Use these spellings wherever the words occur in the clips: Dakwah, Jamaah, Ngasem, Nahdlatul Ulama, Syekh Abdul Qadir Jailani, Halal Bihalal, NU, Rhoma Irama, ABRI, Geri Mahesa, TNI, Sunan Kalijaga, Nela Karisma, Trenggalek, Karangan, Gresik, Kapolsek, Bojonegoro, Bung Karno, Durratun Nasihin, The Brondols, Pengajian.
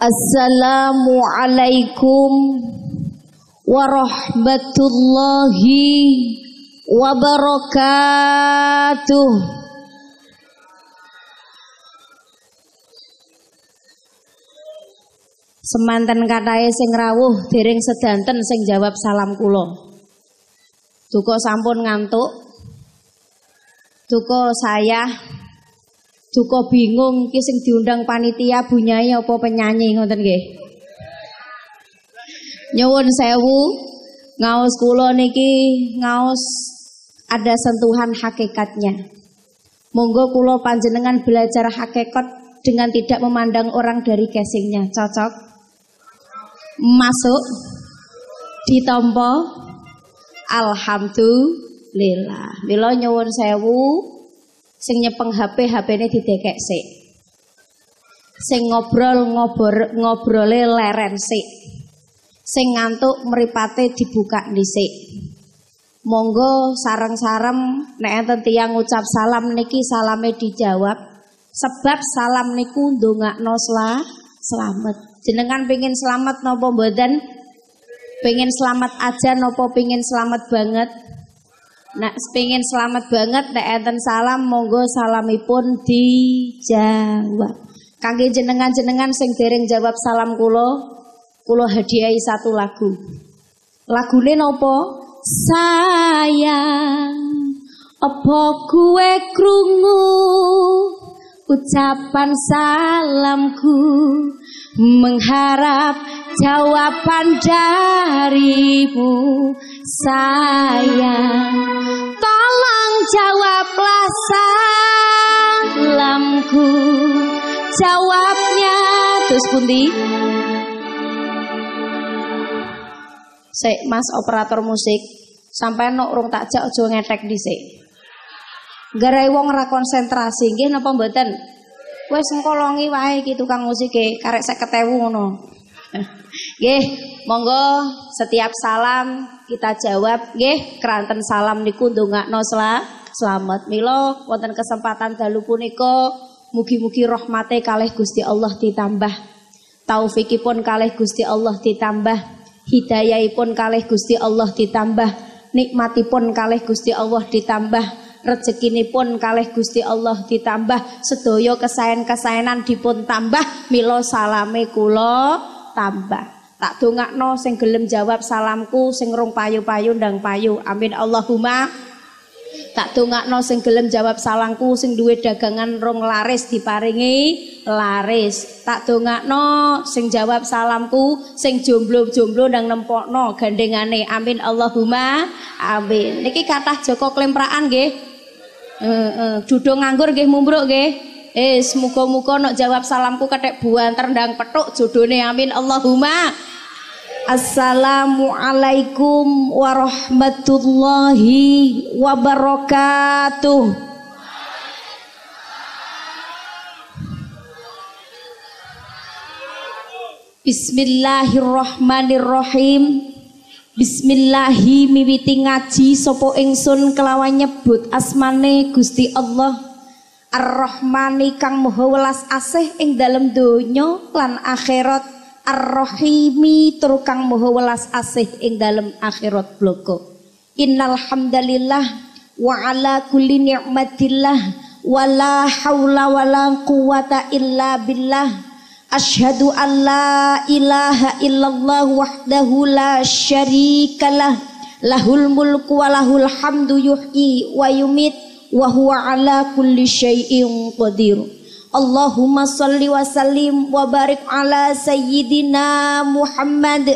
Assalamualaikum warahmatullahi wabarakatuh. Semanten kathahe sing rawuh dereng sedanten sing jawab salam kula. Duka sampun ngantuk. Duka saya, duka bingung iki sing diundang panitia bunyai apa penyanyi ngoten nggih. Nyuwun sewu, ngaos kula niki ngaos ada sentuhan hakikatnya. Monggo kula panjenengan belajar hakikat dengan tidak memandang orang dari casingnya. Cocok? Masuk? Ditampa? Alhamdulillah. Mila nyuwun sewu, sing nyepeng HP, HP-ne didekek sik. Sing ngobrol ngobrole leren sik. Sing ngantuk mripate dibuka dhisik. Monggo sareng-sareng nek enten tiyang ngucap salam niki salame dijawab, sebab salam niku ndongakno slamet. Jenengan pengin selamat napa mboten? Pengin selamat aja napa pengin selamat banget? Nek pengin selamat banget nek enten salam monggo salamipun dijawab. Kangge jenengan-jenengan sing dereng jawab salam kula, kula hadiahi satu lagu. Lagune napa? Sayang, apa kowe krungu ucapan salamku, mengharap jawaban darimu. Sayang, tolong jawablah salamku. Jawabnya terus pundi? Mas operator musik, sampai no urung tak jak aja ngetek dhisik. Gara-gara wong ora konsentrasi nggih napa mboten? Wis ngkolongi wae iki tukang musike karek 50.000 ngono. Nggih, monggo setiap salam kita jawab nggih keranten salam niku ndongakno slamet. Mila wonten kesempatan dalu punika mugi-mugi rahmate kalih Gusti Allah ditambah. Taufikipun kalih Gusti Allah ditambah. Hidayahipun kalih Gusti Allah ditambah, nikmatipun kalih Gusti Allah ditambah, rezekinipun kalih Gusti Allah ditambah, sedaya kesaen-kesaenan dipun tambah, mila salame kula tambah. Tak dongakno sing gelem jawab salamku, sing rung payu-payu ndang payu. Amin Allahumma. Tak dongakno sing gelem jawab salamku, sing duwe dagangan rong laris diparingi laris. Tak dongakno sing jawab salamku, sing jomblo-jomblo ndang nempokno gandengane. Amin Allahumma amin. Niki kathah Joko klempraan nggih. Dudu nganggur nggih mumbruk nggih. Muga-muga nek jawab salamku kethek buanter ndang pethuk jodone. Amin Allahumma. Assalamualaikum warahmatullahi wabarakatuh. Bismillahirrahmanirrahim. Bismillahi miwiti ngaji sapa ingsun kelawan nyebut asmane Gusti Allah Ar-Rahmani kang maha welas asih ing dalem donya lan akhirat, Ar-Rahimi tur kang maha welas asih ing dalem akhirat bloko. Innal hamdalillah wa ala kulli ni'matillah wa la haula wa la quwata illa billah. Asyhadu an la ilaha illallah wahdahu la syarikalah, lahul mulku wa lahul hamdu yuhyi wa yumit wa huwa ala kulli syai'in qadir. Allahumma salli wa sallim wa barik ala sayyidina Muhammad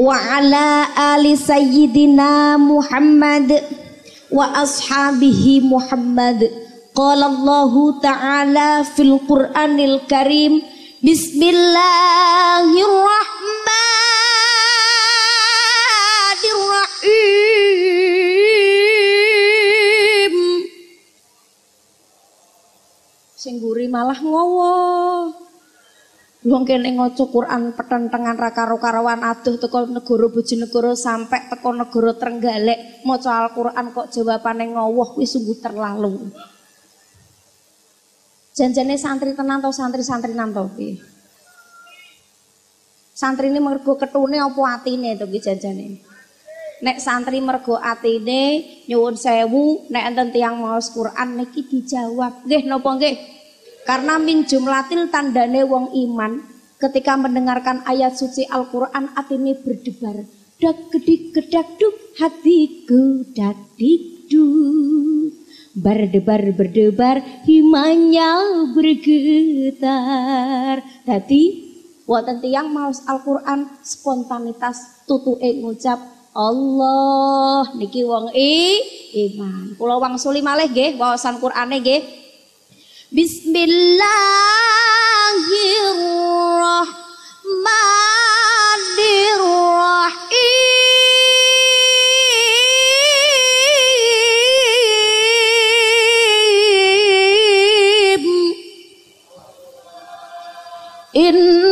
wa ala ali sayyidina Muhammad wa ashabihi Muhammad. Qala Allahu ta'ala fil Qur'anil Karim, Bismillahirrahmanirrahim. Sing guri malah ngowo. Wong kene ngoco Quran petentengan ra karo-karoan aduh teko negara Bojonegoro sampai teko negara Trenggalek maca Al-Qur'an kok jawabane ngowoh kuwi sungguh terlalu. Janjane santri tenan to santri-santri nang to piye? Santri ini mergo ketune apa atine to ki janjane. Nek santri mergo atine nyuwun sewu, nek enten tiyang maos Quran niki dijawab. Nggih napa nggih? Karena min jumlatil tandane wong iman ketika mendengarkan ayat suci Al-Qur'an atine berdebar. Dak gedik gedak duk hatiku dak dikduk. Berdebar berdebar himanya bergetar. Tadi wonten tiyang maos Al-Qur'an spontanitas tutuke ngucap Allah niki wong iman. Kula wangsuli malih nggih waosan Qur'ane nggih. Bismillahirrahmanirrahim. Inna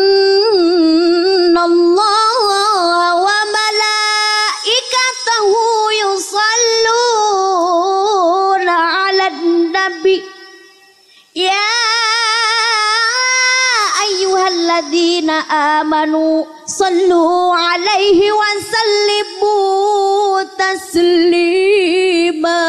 Allah wa malaikatahu yusalluna ala nabi ya ayyuhalladzina amanu sallu alaihi wa sallimu taslima.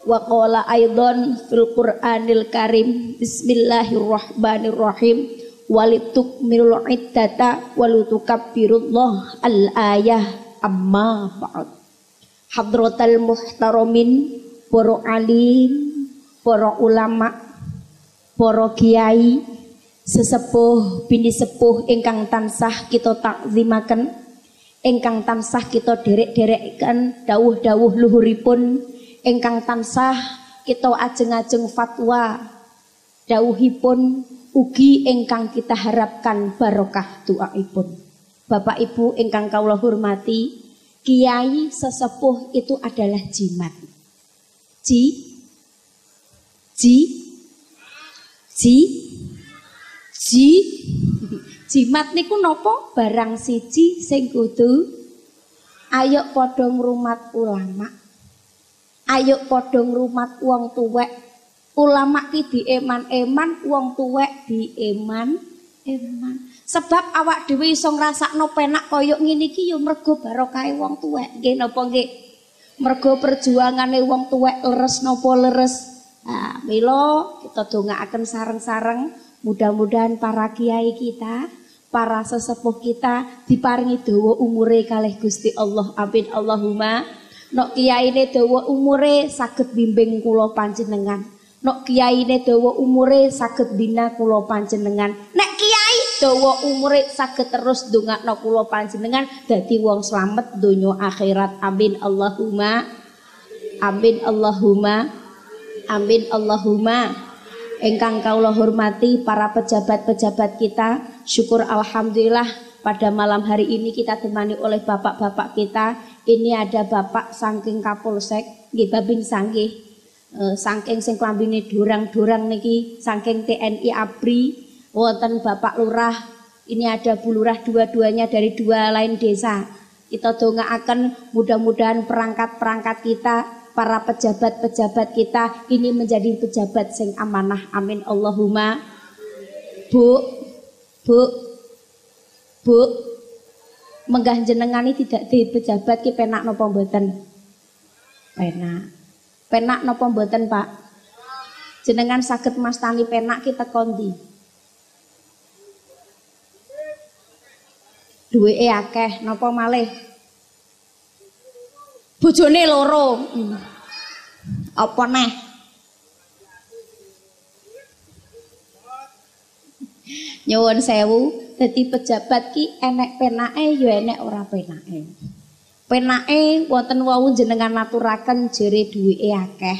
Wa qala aidon fil Qur'anil Karim. Bismillahirrahmanirrahim. Walitukmilul iddata walitukabbirullah al-ayah amma ba'd. Hadratal muhtaramin, para alim, para ulama, para kiai, sesepuh bini sepuh ingkang tansah kita takzimaken, ingkang tansah kita derek-dereken dawuh-dawuh luhuripun. Engkang tansah kita ajeng-ajeng fatwa dawuhipun ugi engkang kita harapkan barokah doaipun. Bapak Ibu engkang kawula hormati, kiai sesepuh itu adalah jimat. Jimat niku nopo? Barang siji sing kudu ayo padha ngrumat ulama. Ayo padha ngrumat wong tuwek. Ulama ki dieman-eman, wong tuwek dieman-eman. Sebab awak dhewe iso ngrasakno penak kaya ngene iki ya mergo barokahe wong tuwek. Nggih napa nggih? Mergo perjuangane wong tuwek leres napa leres. Ah, mila kita dongaaken sareng-sareng mudah-mudahan para kiai kita, para sesepuh kita diparingi dawa umure kalih Gusti Allah. Amin Allahumma. Nok kiyaine dawa umure saged bimbing kula panjenengan. Nok kiyaine dawa umure saged bina kula panjenengan. Nek kiai dawa umure saged terus ndongakno kula panjenengan dadi wong slamet donya akhirat. Amin Allahumma. Amin Allahumma. Amin Allahumma. Engkang kawula hormati para pejabat-pejabat kita, syukur alhamdulillah pada malam hari ini kita ditemani oleh bapak-bapak kita. Ini ada bapak saking Kapolsek, nggih babing sanggih, saking sing klambine durang-durang niki, saking TNI ABRI, wonten bapak lurah. Ini ada bu lurah dua-duanya dari dua lain desa. Kita dongaaken mudah-mudahan perangkat-perangkat kita, para pejabat-pejabat kita ini menjadi pejabat sing amanah. Amin Allahumma. Bu. Menggah jenengani tidak di pejabat ki penak napa mboten? Penak. Penak napa mboten, Pak? Jenengan saged mastani penak ki teko ndi? Duweke akeh napa malih? Bojone loro. Apa neh? Nyuwun sewu. Jadi pejabat ki enek penake ya enek ora penake. Penake wonten wau jenengan naturaken jere duwike akeh.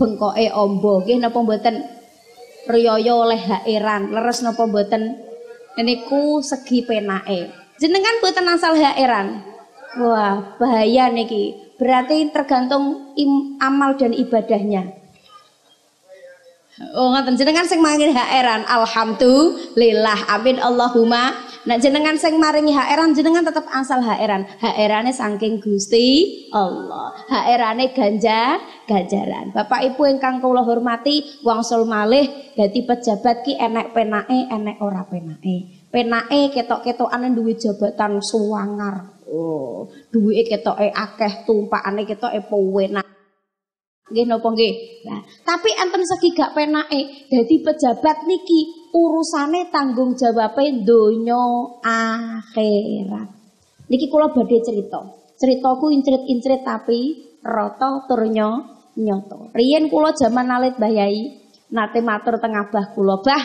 Bengkoke amba nggih napa mboten? Riyaya oleh haeran, leres napa mboten? Niku segi penake. Jenengan mboten asal haeran. Wah, bahaya niki. Berarti tergantung amal dan ibadahnya. Oh, ngoten jenengan sing mangke haeran. Alhamdulillah. Amin Allahumma. Nah jenengan sing maringi HRan, jenengan tetap asal HRan. HRane saking Gusti Allah. HRane ganjaran. Bapak Ibu ingkang kula hormati, wangsul malih dadi pejabat ki enek penake, enek ora penake. Penake ketok-ketokane duwe jabatan suwangar. Oh, duwike ketoke akeh, tumpakane ketoke penak. Nggih napa nggih? Nah, tapi enten segi gak penake, dadi pejabat niki urusane tanggung jawabe donya akhirat. Niki kula badhe cerita. Critaku incrit-incrit tapi rata tur nyata. Riyen kula jaman alit Mbah Yai, nate matur teng abah kula, "Bah,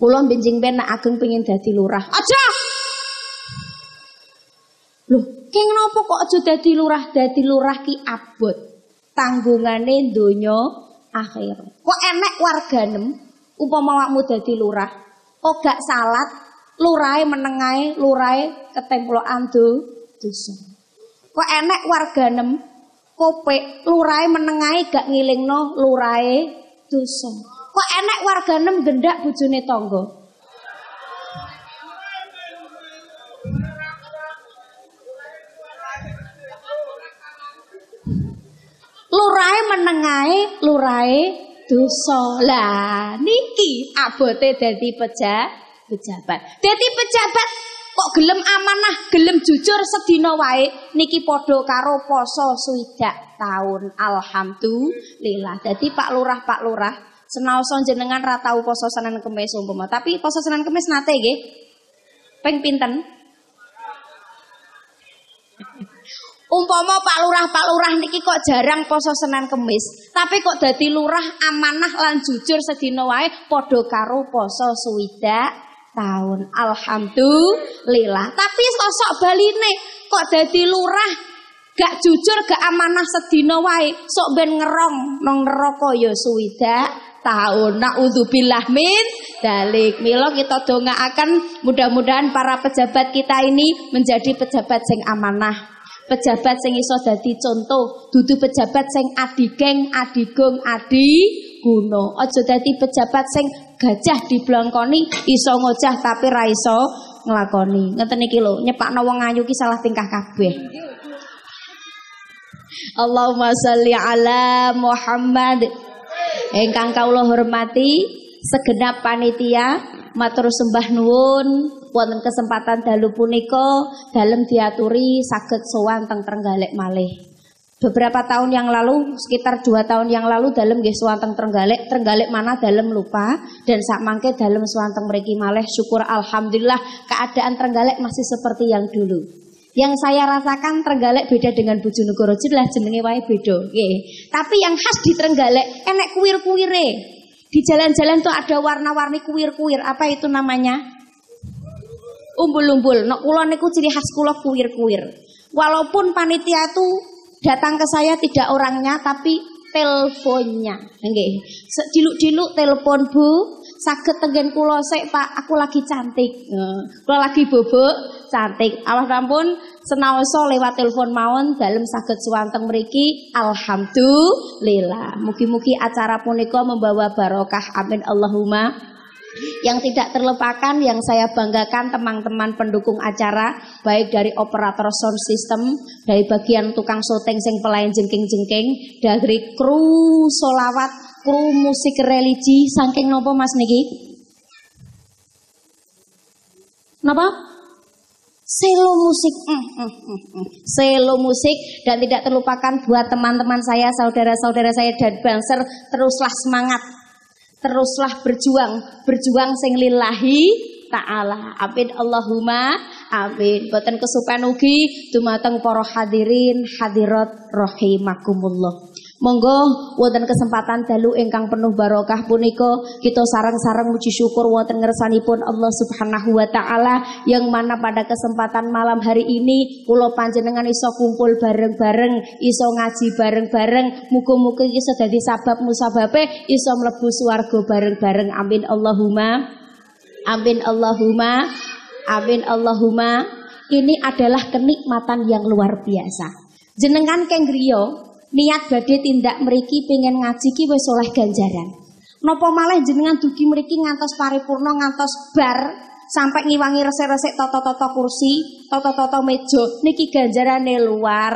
kula benjing penak ageng pengin dadi lurah." "Aja." "Loh, keng napa kok aja dadi lurah? Dadi lurah ki abot tanggungane donya akhirat. Kok enek warganem upama awakmu dadi lurah, kok gak salat lurahe menengae, lurahe ketemplokan dosa. Kok enek warganem kopek, lurahe menengae gak ngilingno lurahe dosa. Kok enek warganem gendak bojone tangga. Lurahe menengae, lurahe dosa." Lah niki abote dadi pejabat. Dadi pejabat kok gelem amanah, gelem jujur sedina wae niki padha karo poso swidak taun. Alhamdulillah. Dadi Pak Lurah, senaoso jenengan ra tau poso Senin Kemis umpama, tapi poso Senin Kemis nate nggih? Ping pinten? Umpama Pak Lurah niki kok jarang poso Senin Kemis, tapi kok dadi lurah amanah lan jujur sedina wae padha karo poso swidak taun. Alhamdulillah. Tapi sosok baline kok dadi lurah gak jujur, gak amanah sedina wae, sok ben ngerong nang neraka ya swidak taun. Naudzubillah min dalik. Mila kita dongaaken mudah-mudahan para pejabat kita ini menjadi pejabat sing amanah. Pejabat sing iso dadi contoh, dudu pejabat sing adigeng, adigong, adiguno. Aja dadi pejabat sing gajah diblangkoni, iso ngocah tapi ra iso nglakoni. Ngeten iki lho, nyepakno wong ayu ki salah tingkah kabeh. Allahumma sholli ala Muhammad. Ingkang kawula hormati segenap panitia, matur sembah nuwun. Wonten kesempatan dalu punika dalem diaturi saged sowan teng Trenggalek malih. Beberapa tahun yang lalu, sekitar 2 tahun yang lalu dalem nggih sowan teng Trenggalek mana dalem lupa, dan sak mangke dalem sowan teng mriki malih. Syukur alhamdulillah keadaan Trenggalek masih seperti yang dulu. Yang saya rasakan Trenggalek beda dengan Bojonegoro, jelas jenenge wae beda, nggih. Tapi yang khas di Trenggalek enek kuir-kuire. Di jalan-jalan tuh ada warna-warni kuir-kuir, apa itu namanya? Umbul-umbul. Nek kula niku ciri khas kula kuir-kuir. Walaupun panitia itu datang ke saya tidak orangnya tapi teleponnya. Nggih. Diluk-diluk telepon, "Bu, saged tenggen kula sik, Pak, aku lagi cantik." Kula lagi bobok, cantik. Allah rampun senaoso lewat telepon mawon dalem saged suwanteng mriki. Alhamdulillah. Mugi-mugi acara punika membawa barokah. Amin Allahumma. Yang tidak terlupakan, yang saya banggakan teman-teman pendukung acara, baik dari operator sound system, dari bagian tukang syuting sing pelayan jengking-jengking, dari kru solawat, kru musik religi, saking nopo Mas niki? Napa? Selo musik, selo musik. Dan tidak terlupakan buat teman-teman saya, saudara-saudara saya dan banser, teruslah semangat. Teruslah berjuang sing lillahi ta'ala. Amin Allahumma amin. Boten kesupen ugi dumateng para hadirin hadirat rahimakumullah. Monggo wonten kesempatan dalu ingkang penuh barokah punika kita sareng-sareng muji syukur wonten ngersanipun Allah Subhanahu wa taala, yang mana pada kesempatan malam hari ini kula panjenengan iso kumpul bareng-bareng, iso ngaji bareng-bareng. Muga-muga iki dadi sabab musababe iso mlebu swarga bareng-bareng. Amin Allahumma amin Allahumma amin Allahumma. Ini adalah kenikmatan yang luar biasa. Jenengan keng griya niat badhe tindak mriki pengen ngaji ki wis oleh ganjaran. Napa malah jenengan dugi mriki ngantos paripurna, ngantos bar sampai ngiwangi resik-resik toto-toto kursi, toto-toto meja niki ganjarane luar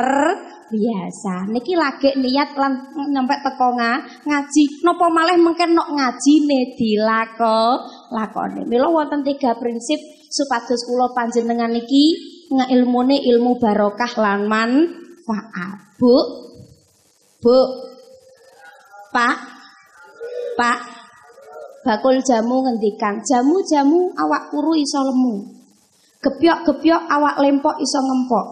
biasa. Niki lagi niat lan nyampe tekonga ngaji, nopo malih mungkin nok ngajine dilakoni. Mila wonten 3 prinsip supados kula panjenengan niki ilmune ilmu barokah lan manfaat. Bu, Bu, Pak, bakul jamu ngendikan, jamu-jamu awak puru iso lemu, gebyok-gebyok awak lempok iso ngempok,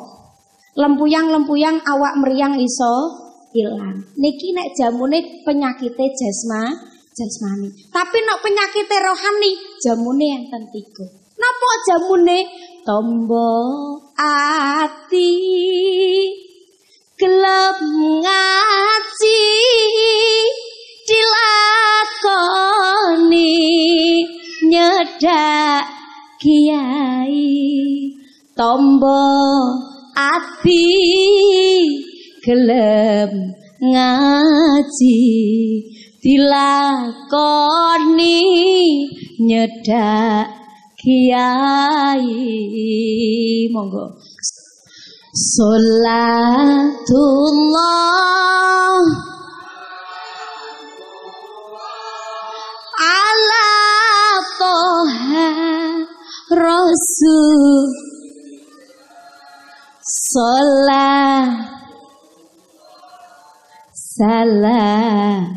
lempuyang-lempuyang awak meriang iso ilang. Niki nek jamune penyakite jasmani, tapi nek penyakite rohani jamune enten 3. Napa jamune? Tombo ati gelap ngaji dilakoni nyedak kiai, tombo ati gelem ngaji dilakoni nyedak kiai. Monggo sholatullah ala toha rasul sholat salam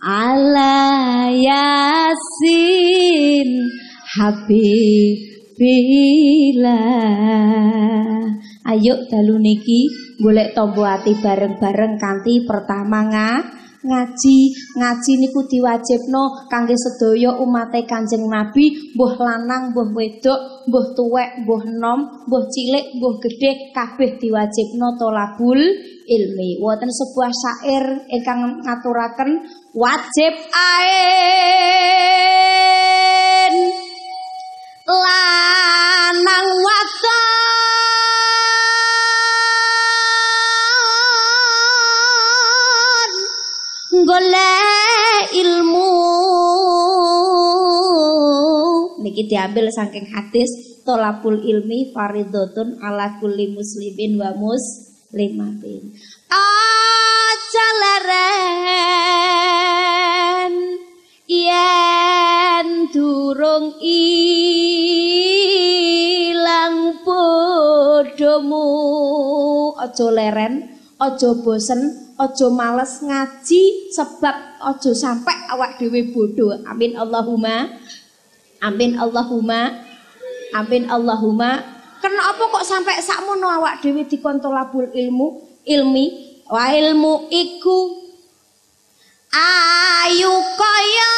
ala yasin habibillah. Ayo dalu niki golek tombo ati bareng-bareng kanthi pertama ngaji niku diwajibno kangge sedaya umate Kanjeng Nabi, mbuh lanang mbuh wedok, mbuh tuwek mbuh nom, mbuh cilik mbuh gedhe, kabeh diwajibno thalabul ilmi. Wonten sebuah syair ingkang ngaturaken wajib ain lanang wadon golek ilmu. Niki diambil saking hadis thalabul ilmi faridhatun ala kulli muslimin wa muslimatin. Aja leren yen durung ilang bodomu, aja leren, aja bosen, ojo males ngaji, sebab ojo sampai awak dhewe bodoh. Amin Allahumma, amin Allahumma, amin Allahumma. Karena apa kok sampai sakmono awak dhewe dikontolabul ilmi? Wa ilmu iku ayu kaya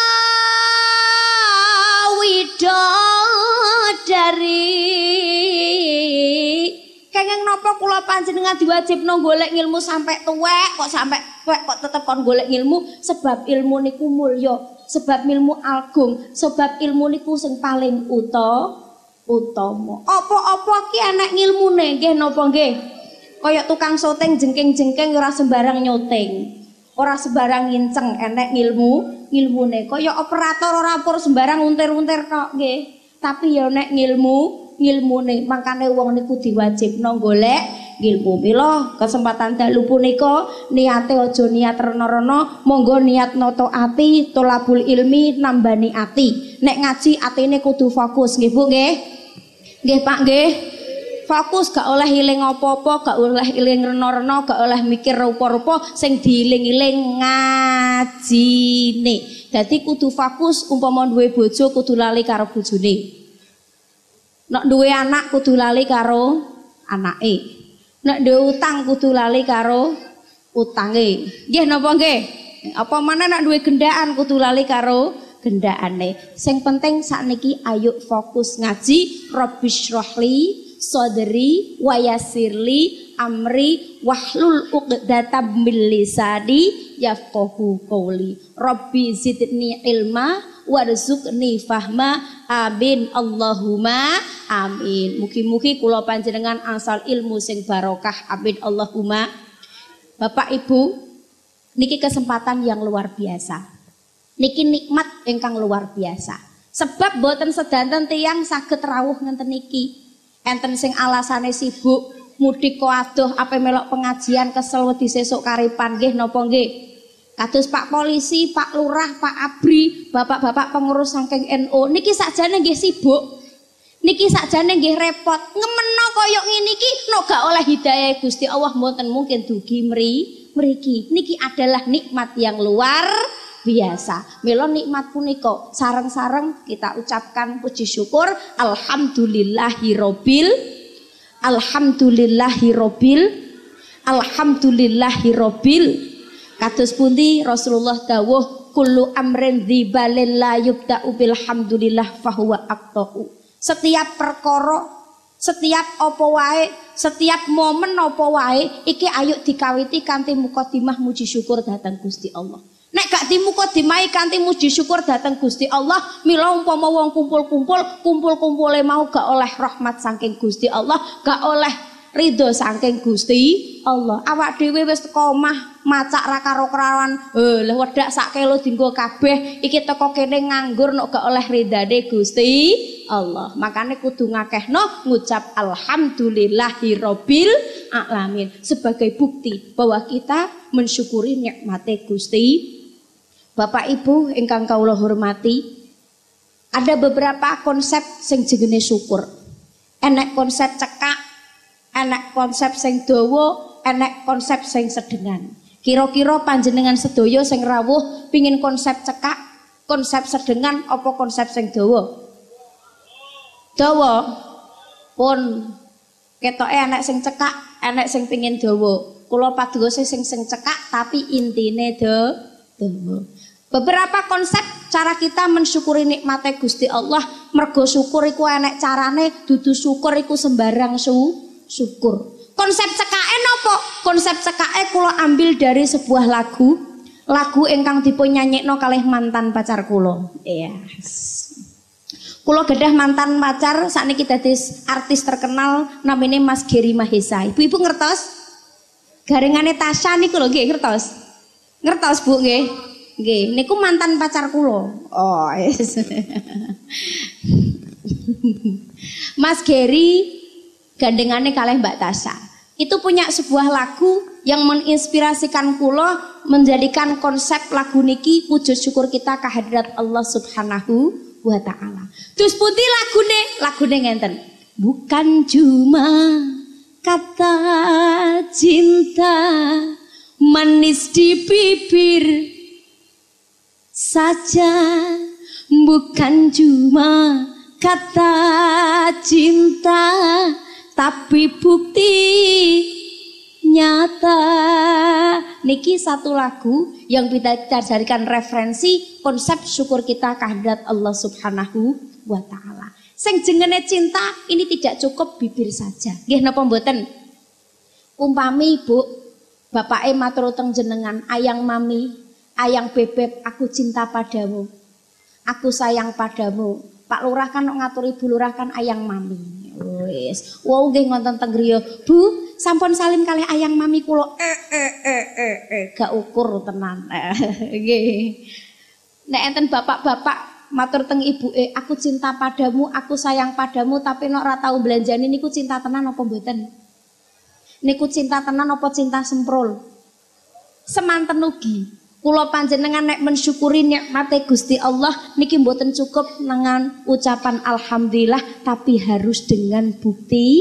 widodari. Kenging napa kula panjenengan diwajibno golek ilmu sampai tuwek, kok sampai tuwek kok tetep kon golek ilmu? Sebab ilmu niku mulya, sebab ilmu agung, sebab ilmu niku sing paling utama. Apa-apa ki enek ilmune, nggih napa nggih? Kaya tukang syuting jengking-jengking ora sembarang nyuting, ora sembarang nginceng, enek ilmune. Kaya operator ora pur sembarang untir-untir tok nggih, tapi ya enek ilmune. Makane wong niku diwajibno golek ilmu. Mila kesempatan dalu punika niate aja niat rena-rena, monggo niat noto ati, thalabul ilmi nambani ati. Nek ngaji atine kudu fokus nggih Bu nggih. Nggih Pak nggih. Fokus, gak oleh iling apa-apa, gak oleh iling rena-rena, gak oleh mikir rupa-rupa, sing diiling-iling ngajine. Dadi kudu fokus, umpama duwe bojo kudu lali karo bojone. Nek duwe anak kudu lali karo anake. Nek duwe utang kudu lali karo utange. Nggih napa nggih? Apa meneh nek duwe gendaan kudu lali karo gendakane. Sing penting sakniki ayo fokus ngaji. Rabbisyrahli sadri wa yassirli amri wahlul 'uqdatam min lisani yafqahu qouli. Rabbi zidni ilma warzuqni fahma, amin Allahumma amin. Mugi-mugi kula panjenengan angsal ilmu sing barokah, amin Allahumma. Bapak Ibu, niki kesempatan yang luar biasa, niki nikmat ingkang luar biasa. Sebab boten sedanten tiang saged rawuh ngenten niki. Enten sing alasane sibuk mudik koadoh ape melok pengajian kesel wedi sesuk karipan nggih napa nggih. Kados Pak Polisi, Pak Lurah, Pak Abri, bapak-bapak pengurus saking NU niki sakjane nggih sibuk. Niki sakjane nggih repot. Ngemeno koyok ngene iki nek gak oleh hidayah Gusti Allah mboten mungkin dugi mriki. Niki adalah nikmat yang luar biasa. Mila nikmat punika sareng-sareng kita ucapkan puji syukur alhamdulillahirabbil kados pundi Rasulullah dawuh kullu amrin dzibalil la yubda'u bilhamdulillah fahuwa aqtahu. Setiap perkara, setiap apa wae, setiap momen apa wae iki ayo dikawiti kanthi mukadimah muji syukur dhateng Gusti Allah. Nek gak dimukadimahi kanthi muji syukur dhateng Gusti Allah, mila umpama wong kumpul-kumpule mau gak oleh rahmat saking Gusti Allah, gak oleh ridho saking Gusti Allah. Awak dhewe wis teko omah macak ra karo krawan. Lho wedak sak kilo dienggo kabeh iki teko kene nganggur nek gak oleh ridane Gusti Allah. Makane kudu ngakehno ngucap alhamdulillahirabbil alamin sebagai bukti bahwa kita mensyukuri nikmate Gusti. Bapak Ibu ingkang kawula hormati, ada beberapa konsep sing jenenge syukur. Enek konsep cekak, enek konsep sing dawa, enek konsep sing sedengan. Kira-kira panjenengan sedaya sing rawuh pingin konsep cekak, konsep sedengan apa konsep sing dawa? Dawa. Pun ketoke enek sing cekak, enek sing pingin dawa. Kula padhose sing cekak tapi intine dawa. Beberapa konsep cara kita mensyukuri nikmate Gusti Allah, mergo syukur iku enek carane, dudu syukur iku sembarang syukur. Konsep cekake napa? Konsep cekake kula ambil dari sebuah lagu ingkang dipun nyanyekno kalih mantan pacar kula. Yes. Kula gadah mantan pacar sakniki dadi artis terkenal namine Mas Geri Mahesa. Ibu-ibu ngertos? Garengane Tasya niku lho nggih ngertos. Ngertos Bu nggih. Nggih, niku mantan pacar kula. Oh, yes. Mas Geri gandengane kalih Mbak Tasya itu punya sebuah lagu yang menginspirasikan kula menjadikan konsep lagu niki wujud syukur kita kehadirat Allah Subhanahu wa ta'ala. Terus putih lagune ngenten. Bukan cuma kata cinta manis di bibir saja, bukan cuma kata cinta tapi bukti nyata. Niki satu lagu yang kita jadikan referensi konsep syukur kita kehadirat Allah Subhanahu wa ta'ala. Sing jenenge cinta ini tidak cukup bibir saja. Nggih napa mboten? Umpami Bu, bapake matur teng jenengan, ayang mami, ayang bebek, aku cinta padamu, aku sayang padamu. Pak Lurah kan ngaturi Bu Lurah kan ayang mami. Wis, wau nggih ngonten teng griya. Bu, sampun salim kalih ayang mami kula. Gak ukur tenan. Nggih. Nek enten bapak-bapak matur teng ibuke, aku cinta padamu, aku sayang padamu, tapi nek ora tau belanjani niku cinta tenan apa mboten? Niku cinta tenan apa cinta semprul? Semanten ugi. Kula panjenengan nek mensyukuri nikmate Gusti Allah niki mboten cukup dengan ucapan alhamdulillah, tapi harus dengan bukti.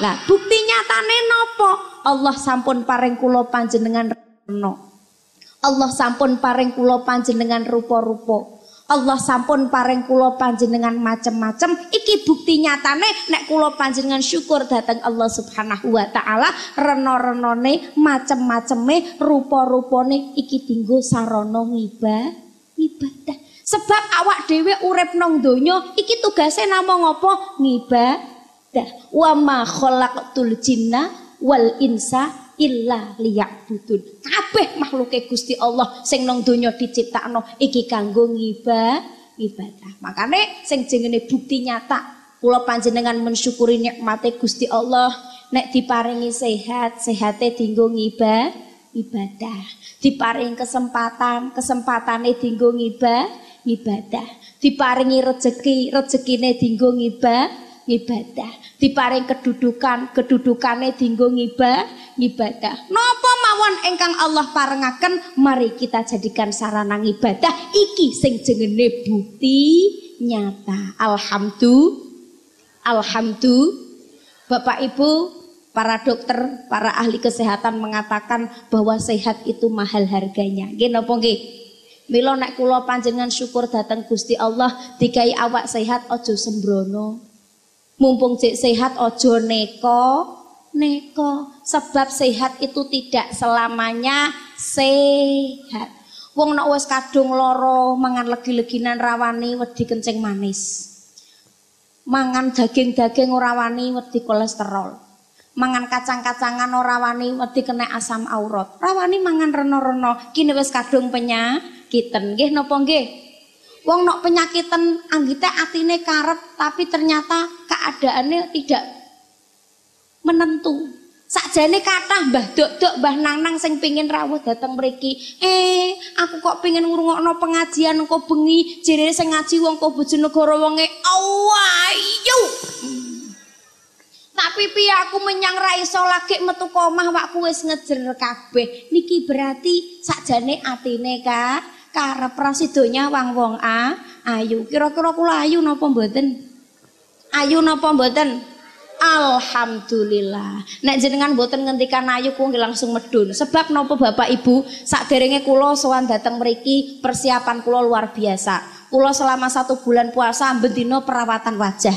Lah bukti nyatane nopo? Allah sampun paring kula panjenengan reno, Allah sampun paring kula panjenengan rupa-rupa, Allah sampun paring kula panjenengan macem-macem. Iki bukti nyatane nek kula panjenengan syukur dhateng Allah Subhanahu wa ta'ala, reno-renone, macem-maceme, rupa-rupane iki dinggo sarana ibadah. Sebab awak dhewe urip nang donya iki tugase namung apa? Ngibadah. Wa ma khalaqtul jinna wal insa illa liya'budun. Kabeh makhluke Gusti Allah sing nang donya diciptakno iki kanggo ibadah. Makane sing jenenge bukti nyata kula panjenengan mensyukuri nikmate Gusti Allah nek diparingi sehat, sehate dienggo ibadah. ibadah. Diparingi kesempatan, kesempatane dienggo ibadah. Diparingi rezeki, rezekine dienggo ibadah. Diparing kedudukan, kedudukane dienggo ibadah. Napa mawon ingkang Allah parengaken, mari kita jadikan sarana ibadah iki sing jenenge bukti nyata. Alhamdulillah. Bapak Ibu, para dokter, para ahli kesehatan mengatakan bahwa sehat itu mahal harganya. Nggih napa nggih? Mila nek kula panjenengan syukur dateng Gusti Allah dikai awak sehat, ojo sembrono. Mumpung jek sehat ojo neko. Sebab sehat itu tidak selamanya sehat. Wong nek wis kadung lara, mangan legi-leginan rawani wedi kencing manis. Mangan daging-daging ora wani wedi kolesterol. Mangan kacang-kacangan ora wani wedi kena asam aurat. Rawani mangan reno-reno, kini wis kadung penyakiten. Nggih napa nggih? Wong nok penyakiten anggite atine karep tapi ternyata keadaannya tidak menentu. Sakjane kathah mbah dok-dok mbah nang-nang sing pengin rawuh dateng mriki. Aku kok pengin ngrungokno pengajian engko bengi, jerene sing ngaji wong kok Bojonegoro wonge ayu. Tapi piye aku menyang ra iso lagi metu omah wakku wis ngejer kabeh. Niki berarti sakjane atine ka karep rasidonya wong ayu. Kira-kira kula ayu napa mboten? Ayu napa mboten? Alhamdulillah. Nek jenengan boten ngendikan ayu kuwi langsung medun. Sebab napa Bapak Ibu, saderenge kula sowan dateng mriki persiapan kula luar biasa. Kula selama 1 bulan puasa bendina perawatan wajah.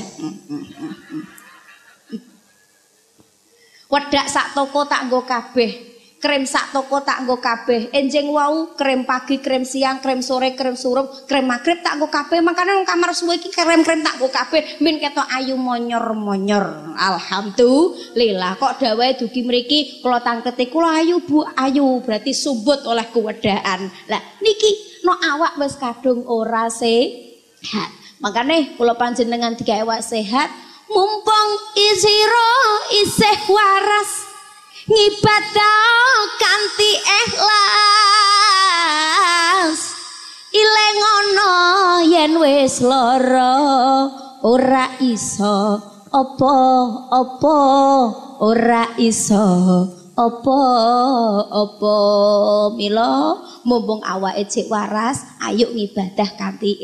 Wedak sak toko tak nggo kabeh. Krem sak toko tak nggo kabeh. Enjing wau krem pagi, krem siang, krem sore, krem surup, krem magrib tak nggo kabeh. Makane nang kamar suwe iki krem-krem tak nggo kabeh. Min ketok ayu monyor-monyor. Alhamdulillah. Kok dawahe dugi mriki kula tangketi kula ayu, Bu. Ayu berarti sumbut oleh kuwedaan. Lah niki no awak wis kadung ora sehat. Makane kula panjenengan digawe awak sehat mumpung isiro isih waras. Ngibadah kanthi ikhlas, ilengono yen wis lara ora iso apa-apa, ora iso apa-apa. Mila mumpung awake cek waras, ayo ngibadah kanthi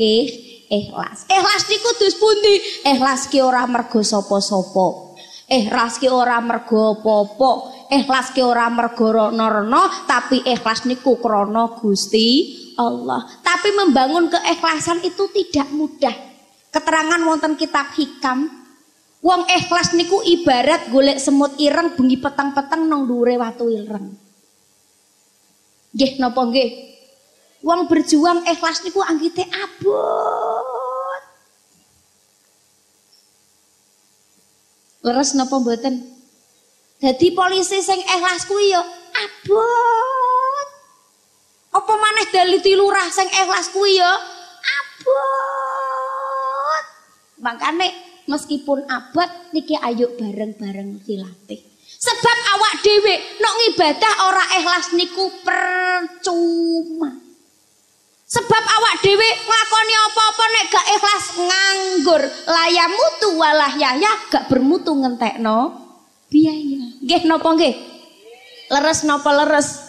ikhlas. Ikhlas niku dus pundi? Ikhlas ki ora mergo sapa-sapa, ikhlas ki ora mergo apa-apa, ikhlas ki ora mergo rono-rono, tapi ikhlas niku krana Gusti Allah. Tapi membangun keikhlasan itu tidak mudah. Keterangan wonten kitab Hikam, wong ikhlas niku ibarat golek semut ireng bengi peteng-peteng nang dhuwure watu ireng. Nggih napa nggih? Wong berjuang ikhlas niku anggite abot. Leres napa mboten? Jadi polisi sing ikhlas kuwi ya abot. Apa maneh dalih dilurah sing ikhlas kuwi ya abot. Makane meskipun abot niki ayo bareng-bareng dilatih. Sebab awak dhewe nek ngibadah ora ikhlas niku percuma. Sebab awak dhewe nglakoni apa-apa nek gak ikhlas nganggur, layamu tuwalah yaya gak bermutu ngentekno biaya. Nggih napa nggih? Leres napa leres?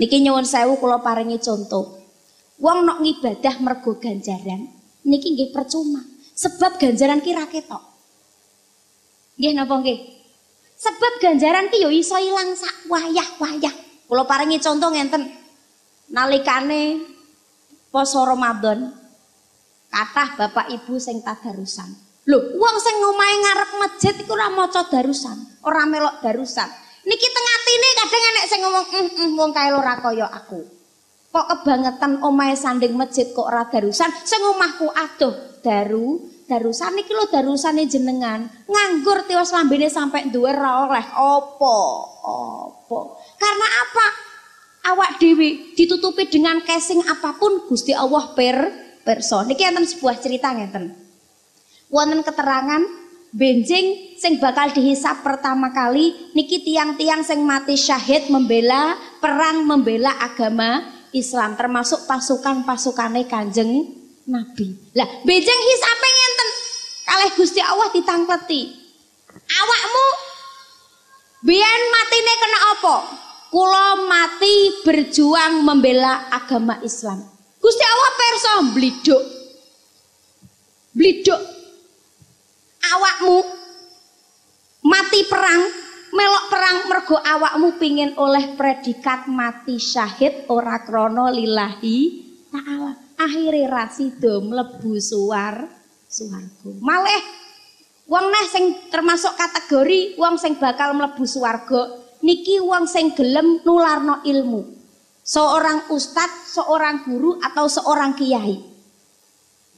Niki nyuwun sewu kula paringi contoh. Wong nok ngibadah mergo ganjaran niki nggih percuma. Sebab ganjaran ki ra ketok. Nggih napa nggih? Sebab ganjaran ki yo iso ilang sak wayah-wayah. Kula paringi contoh ngenten. Nalikane poso Ramadan kathah Bapak Ibu sing tadarusan. Lho, wong sing ngomahe ngarep masjid iku ora maca darusan, ora melok darusan. Niki teng atine kadang enek sing ngomong, wong kae ora kaya aku. Kok kebangetan omahe sanding masjid kok ora darusan, sing omahku aduh darusan niki lho darusane jenengan. Nganggur tiwas lambene sampe duwe ra oleh apa. Karena apa? Awak dhewe ditutupi dengan casing apapun Gusti Allah perso. Niki enten sebuah cerita ngeten. Wonten keterangan benjing sing bakal dihisap pertama kali niki tiang-tiang sing mati syahid membela perang, membela agama Islam, termasuk pasukan-pasukane Kanjeng Nabi. Lah benjing hisape ngenten kalih Gusti Allah ditangkleti. Awakmu biyen matine kena apa? Kula mati berjuang membela agama Islam. Gusti Allah pirsa bliduk. Bliduk. Awakmu mati perang, melok perang mergo awakmu pingin oleh predikat mati syahid ora krana lillahi ta'ala. Akhire rasido mlebu swarga. Malih wong neh sing termasuk kategori wong sing bakal mlebu swarga niki wong sing gelem nularno ilmu. Seorang ustadz, seorang guru atau seorang kiai.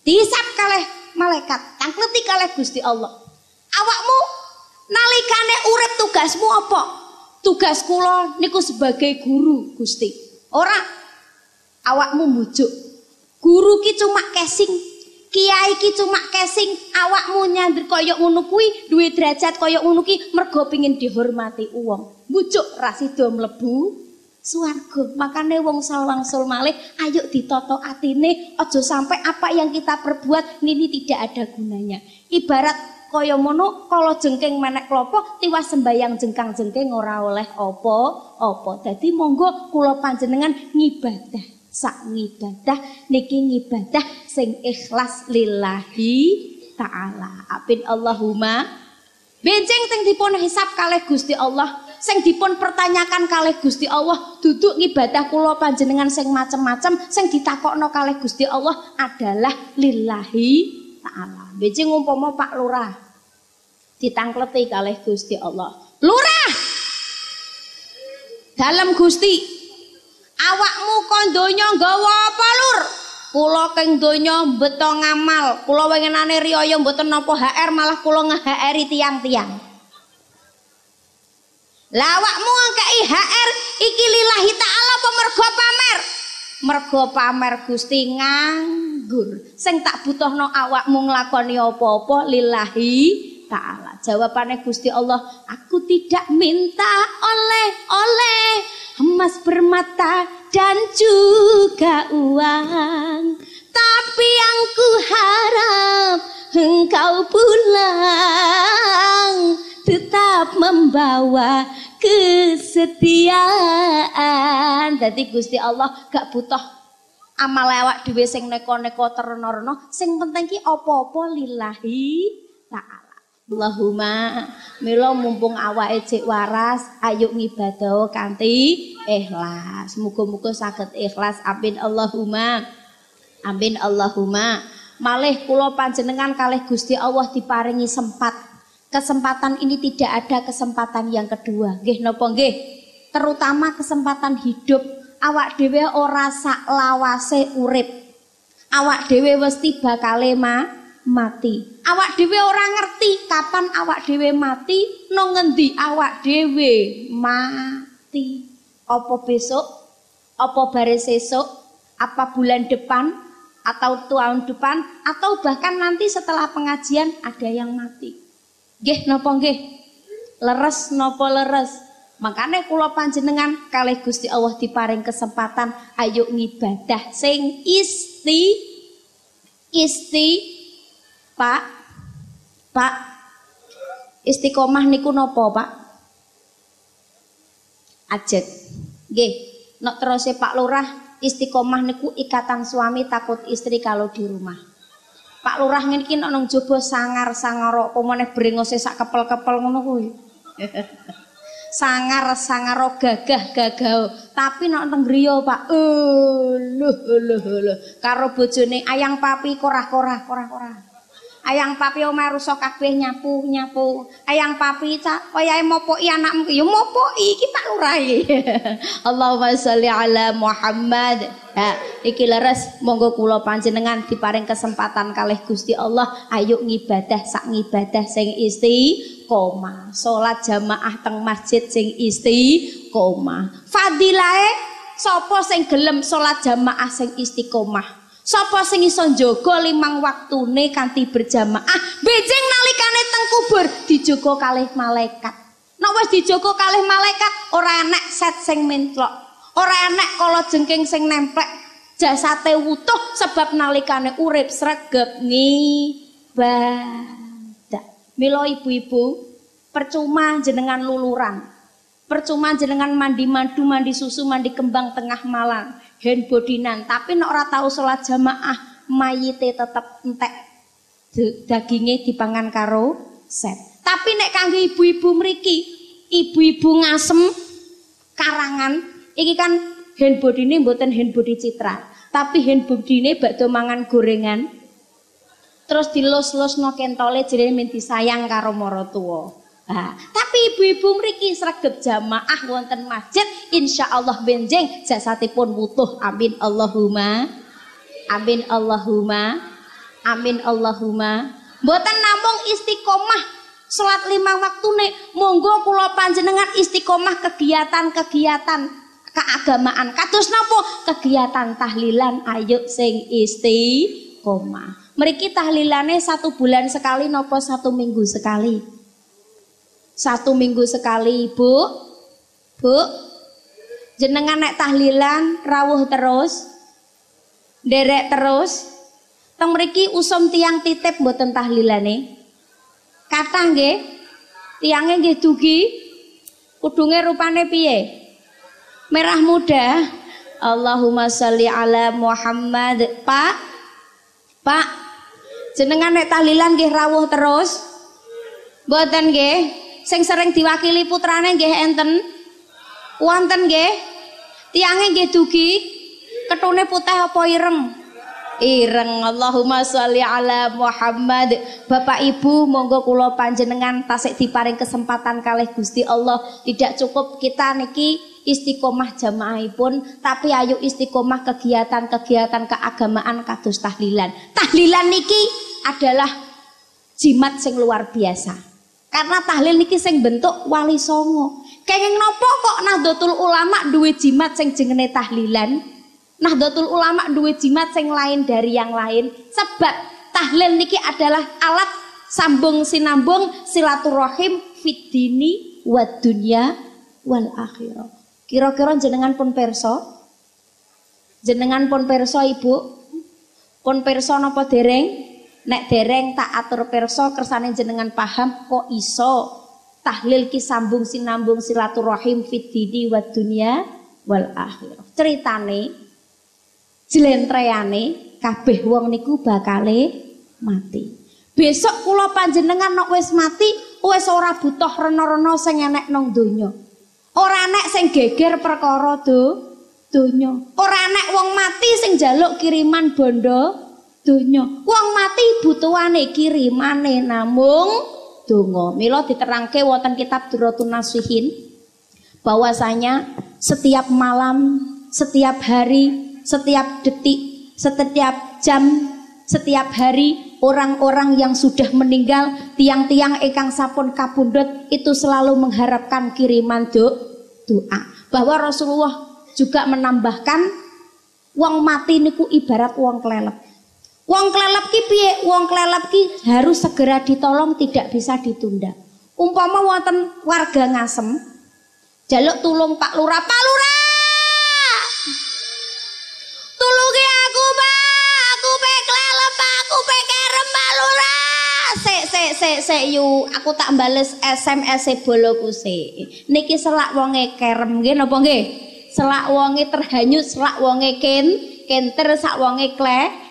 Dihisab kalih malaikat, tangkleti kalih Gusti Allah. Awakmu nalikane urip tugasmu apa? Tugas kula niku sebagai guru, Gusti. Ora awakmu mbujuk. Guru ki cuma casing. Kiai iki cuma casing, awakmu nyandir kaya ngono kuwi, duwe derajat kaya ngono ki mergo pengin dihormati wong. Mbujuk rasido mlebu swarga. Makane wong salwangsul malih, ayo ditoto atine, aja sampai apa yang kita perbuat ini tidak ada gunanya. Ibarat kaya ngono, kala jengking menek klopo, tiwas sembayang jengkang-jengking ora oleh apa-apa. Dadi monggo kula panjenengan ngibadah. Sak ngibadah niki ngibadah sing ikhlas lillahi ta'ala. Apin Allahumma benjing sing dipun hisab kalih Gusti Allah, sing dipun pertanyakan kalih Gusti Allah, duduk ngibadah kula panjenengan sing macem-macem sing ditakokno kalih Gusti Allah adalah lillahi ta'ala. Benjing umpama Pak Lurah ditangkleti kalih Gusti Allah. Lurah dalam Gusti, awakmu kon donya nggawa apa, Lur? Kula keng donya mbeto ngamal. Kula wengenane riyaya mboten napa HR, malah kula nge-HR tiang-tiang. Lah awakmu ngekeki HR iki lillahi ta'ala apa mergo pamer? Mergo pamer Gusti nganggur. Sing tak butuhno awakmu nglakoni apa-apa lillahi ta'ala. Jawabane Gusti Allah, aku tidak minta oleh-oleh, emas bermata dan juga uang, tapi yang ku harap engkau pulang tetap membawa kesetiaan. Dadi Gusti Allah gak butuh amal awak dhewe sing neko-neko ternorno, sing penting ki apa-apa lillahi ta'ala. Allahumma mila mumpung awake cek waras, ayo ngibadah kanthi ikhlas. Muga-muga saged ikhlas. Amin Allahumma. Amin Allahumma. Malih kula panjenengan kalih Gusti Allah diparingi sempat. Kesempatan ini tidak ada kesempatan yang kedua. Nggih napa nggih? Terutama kesempatan hidup. Awak dhewe ora sak lawase urip. Awak dhewe mesti bakale mati. Awak dhewe ora ngerti kapan awak dhewe mati, nang ngendi awak dhewe mati. Apa besok? Apa bare sesuk? Apa bulan depan atau tahun depan atau bahkan nanti setelah pengajian ada yang mati. Nggih napa nggih? Leres napa leres? Makane kula panjenengan kalih Gusti Allah diparing kesempatan, ayo ngibadah sing Pak, istiqomah niku nopo, Pak? Ajet. Nggih, nek terose Pak Lurah, istiqomah niku ikatan suami takut istri kalau di rumah. Pak Lurah niki nek nang jaba sangar-sangara apa meneh brengose sak kepel-kepel ngono kuwi. Sangar-sangara gagah-gagao, tapi nek teng griya, Pak, lho karo bojone ayang papi korah-korah. Ayang papi omah rusak kabeh nyapu. Ayang papi cak koyae mopoki anakmu ya mopoki iki Pak Lurah. Allahumma sholli ala Muhammad. Ha, iki leres monggo kula panjenengan diparing kesempatan kalih Gusti Allah, ayo ngibadah sak ngibadah sing istiqomah. Salat jamaah teng masjid sing istiqomah. Fadilahe sapa sing gelem salat jamaah sing istiqomah? Sapa sing iso njaga limang waktune kanthi berjamaah, benjing nalikane teng kubur dijaga kalih malaikat. Nek wis dijaga kalih malaikat, ora enek set sing mentlok, ora enek kala jengking sing nemplek, jasate wutuh sebab nalikane urip sregep ngibadah. Mila ibu-ibu, percuma jenengan luluran. Percuma jenengan mandi madu, mandi susu, mandi kembang tengah malam, handbodinan, tapi nek ora tau salat jamaah, mayite tetep entek daginge dipangan karo set. Tapi nek kanggo ibu-ibu mriki, ibu-ibu Ngasem Karangan, iki kan handbodine mboten handbodi citra, tapi handbodine bakdo mangan gorengan. Terus dilus-lusno kentole jenenge men disayang karo maratuwa. Nah, tapi ibu-ibu mriki sregep jamaah wonten masjid, insyaallah benjing jasatipun wutuh. Amin Allahumma, amin Allahumma, amin Allahumma. Mboten namung istiqomah salat lima waktune, monggo kula panjenengan istiqomah kegiatan-kegiatan keagamaan. Kados napa? Kegiatan tahlilan, ayo sing istiqomah. Mriki tahlilane 1 bulan sekali napa 1 minggu sekali? 1 minggu sekali, Bu. Bu, jenengan nek tahlilan rawuh terus, derek terus, teng mriki usum tiang titip mboten tahlilane. Kathah nggih, tiange nggih dugi, kudunge rupane piye? Merah muda. Allahumma sholli ala Muhammad. Pak, Pak, jenengan nek tahlilan nggih rawuh terus, mboten nggih? Sing sering diwakili putrane nggih enten wonten nggih? Tiange nggih dugi, ketune putih apa ireng? Ireng. Allahumma sholli ala Muhammad. Bapak Ibu, monggo kula panjenengan tasik diparing kesempatan kalih Gusti Allah. Tidak cukup kita niki istiqomah jamaahipun, tapi ayo istiqomah kegiatan-kegiatan keagamaan kados tahlilan. Tahlilan niki adalah jimat sing luar biasa. Karena tahlil niki sing bentuk wali songo. Kenging nopo kok Nahdlatul Ulama duwe jimat sing jenenge tahlilan? Nahdlatul Ulama duwe jimat sing lain dari yang lain. Sebab tahlil niki adalah alat sambung sinambung silaturahim fid dini wad dunya wal akhirah. Kira-kira jenengan pun pirsa? Jenengan pun pirsa, Ibu? Pun pirsa napa dereng? Nek dereng tak atur perso kersane jenengan paham kok iso tahlil ki sambung sinambung silaturahim fid dini wad dunya wal akhirah. Ceritane jlentreane kabeh wong niku bakale mati. Besok kula panjenengan nek wis mati wis ora butuh rena-rena sing enek nang donya. Ora enek sing geger perkara donya. Ora enek wong mati sing njaluk kiriman bondo donya. Wong mati butuhane kirimane namung donga. Mila diterangke wonten kitab Duratun Nasihin bahwasanya setiap malam, setiap hari, setiap detik, setiap jam, setiap hari orang-orang yang sudah meninggal, tiang-tiang ingkang sampun kapundhut itu selalu mengharapkan kiriman doa. Bahwa Rasulullah juga menambahkan wong mati niku ibarat wong klelep. Wong klelep ki piye? Wong klelep ki harus segera ditolong, tidak bisa ditunda. Umpama wonten warga Ngasem jaluk tulung Pak Lurah. Pak Lurah, tulungi aku, Pak. Aku pek klelep, aku pek kerem, Pak Lurah. Sik yu, aku tak bales SMS-e boloku sik. Niki selak wonge kerem nggih napa nggih? Selak wonge terhanyut, selak wonge kenter, sak wonge klelep.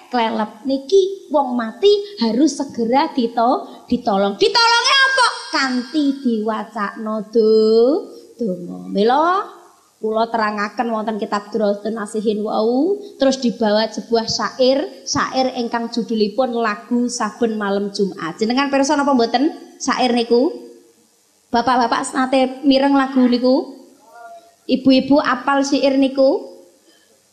Niki wong mati harus segera ditolong. Ditolongnya apa? Kanti diwacakno donga. Mila kula terangaken wonten kitab Duratun Nasihin wau, terus dibawa sebuah syair ingkang judulipun Lagu Saben Malam Jumat. Jenengan pirsa napa mboten syair niku? Bapak-bapak nate mireng lagu niku? Ibu-ibu apal syair niku?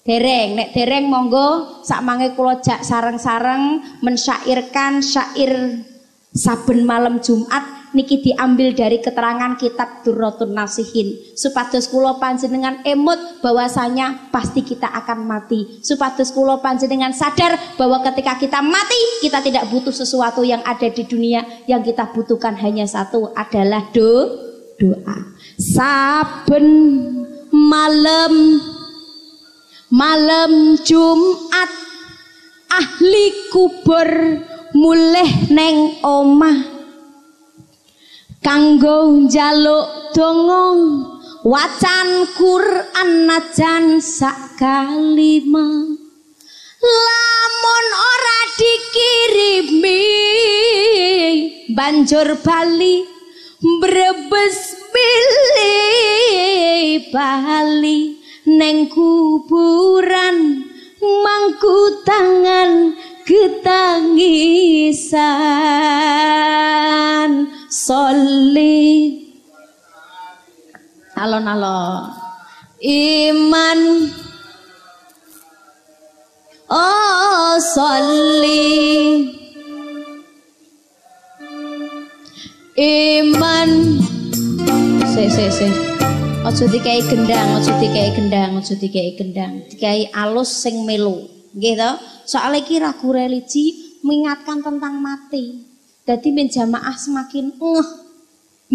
Dereng. Nek dereng monggo sakmange kula jak sareng-sareng mensyairkan syair Saben Malam Jumat niki diambil dari keterangan kitab Durratun Nasihin, supados kula panjenengan emut bahwasanya pasti kita akan mati, supados kula panjenengan sadar bahwa ketika kita mati kita tidak butuh sesuatu yang ada di dunia, yang kita butuhkan hanya satu, adalah doa. Saben malam Jumat ahli kubur mulih neng omah kanggo njaluk dongong wacan Quran najan sak kalima, lamun ora dikirimi banjur bali brebes bilih bali neng kuburan mangku tangan ketangisan. Sholli alon-alon iman, oh sholli iman. Ojo dikai gendang, ojo dikai gendang, ojo dikai gendang, dikai alus sing melu gitu. Soalnya kira ragu religi mengingatkan tentang mati. Jadi menjamaah semakin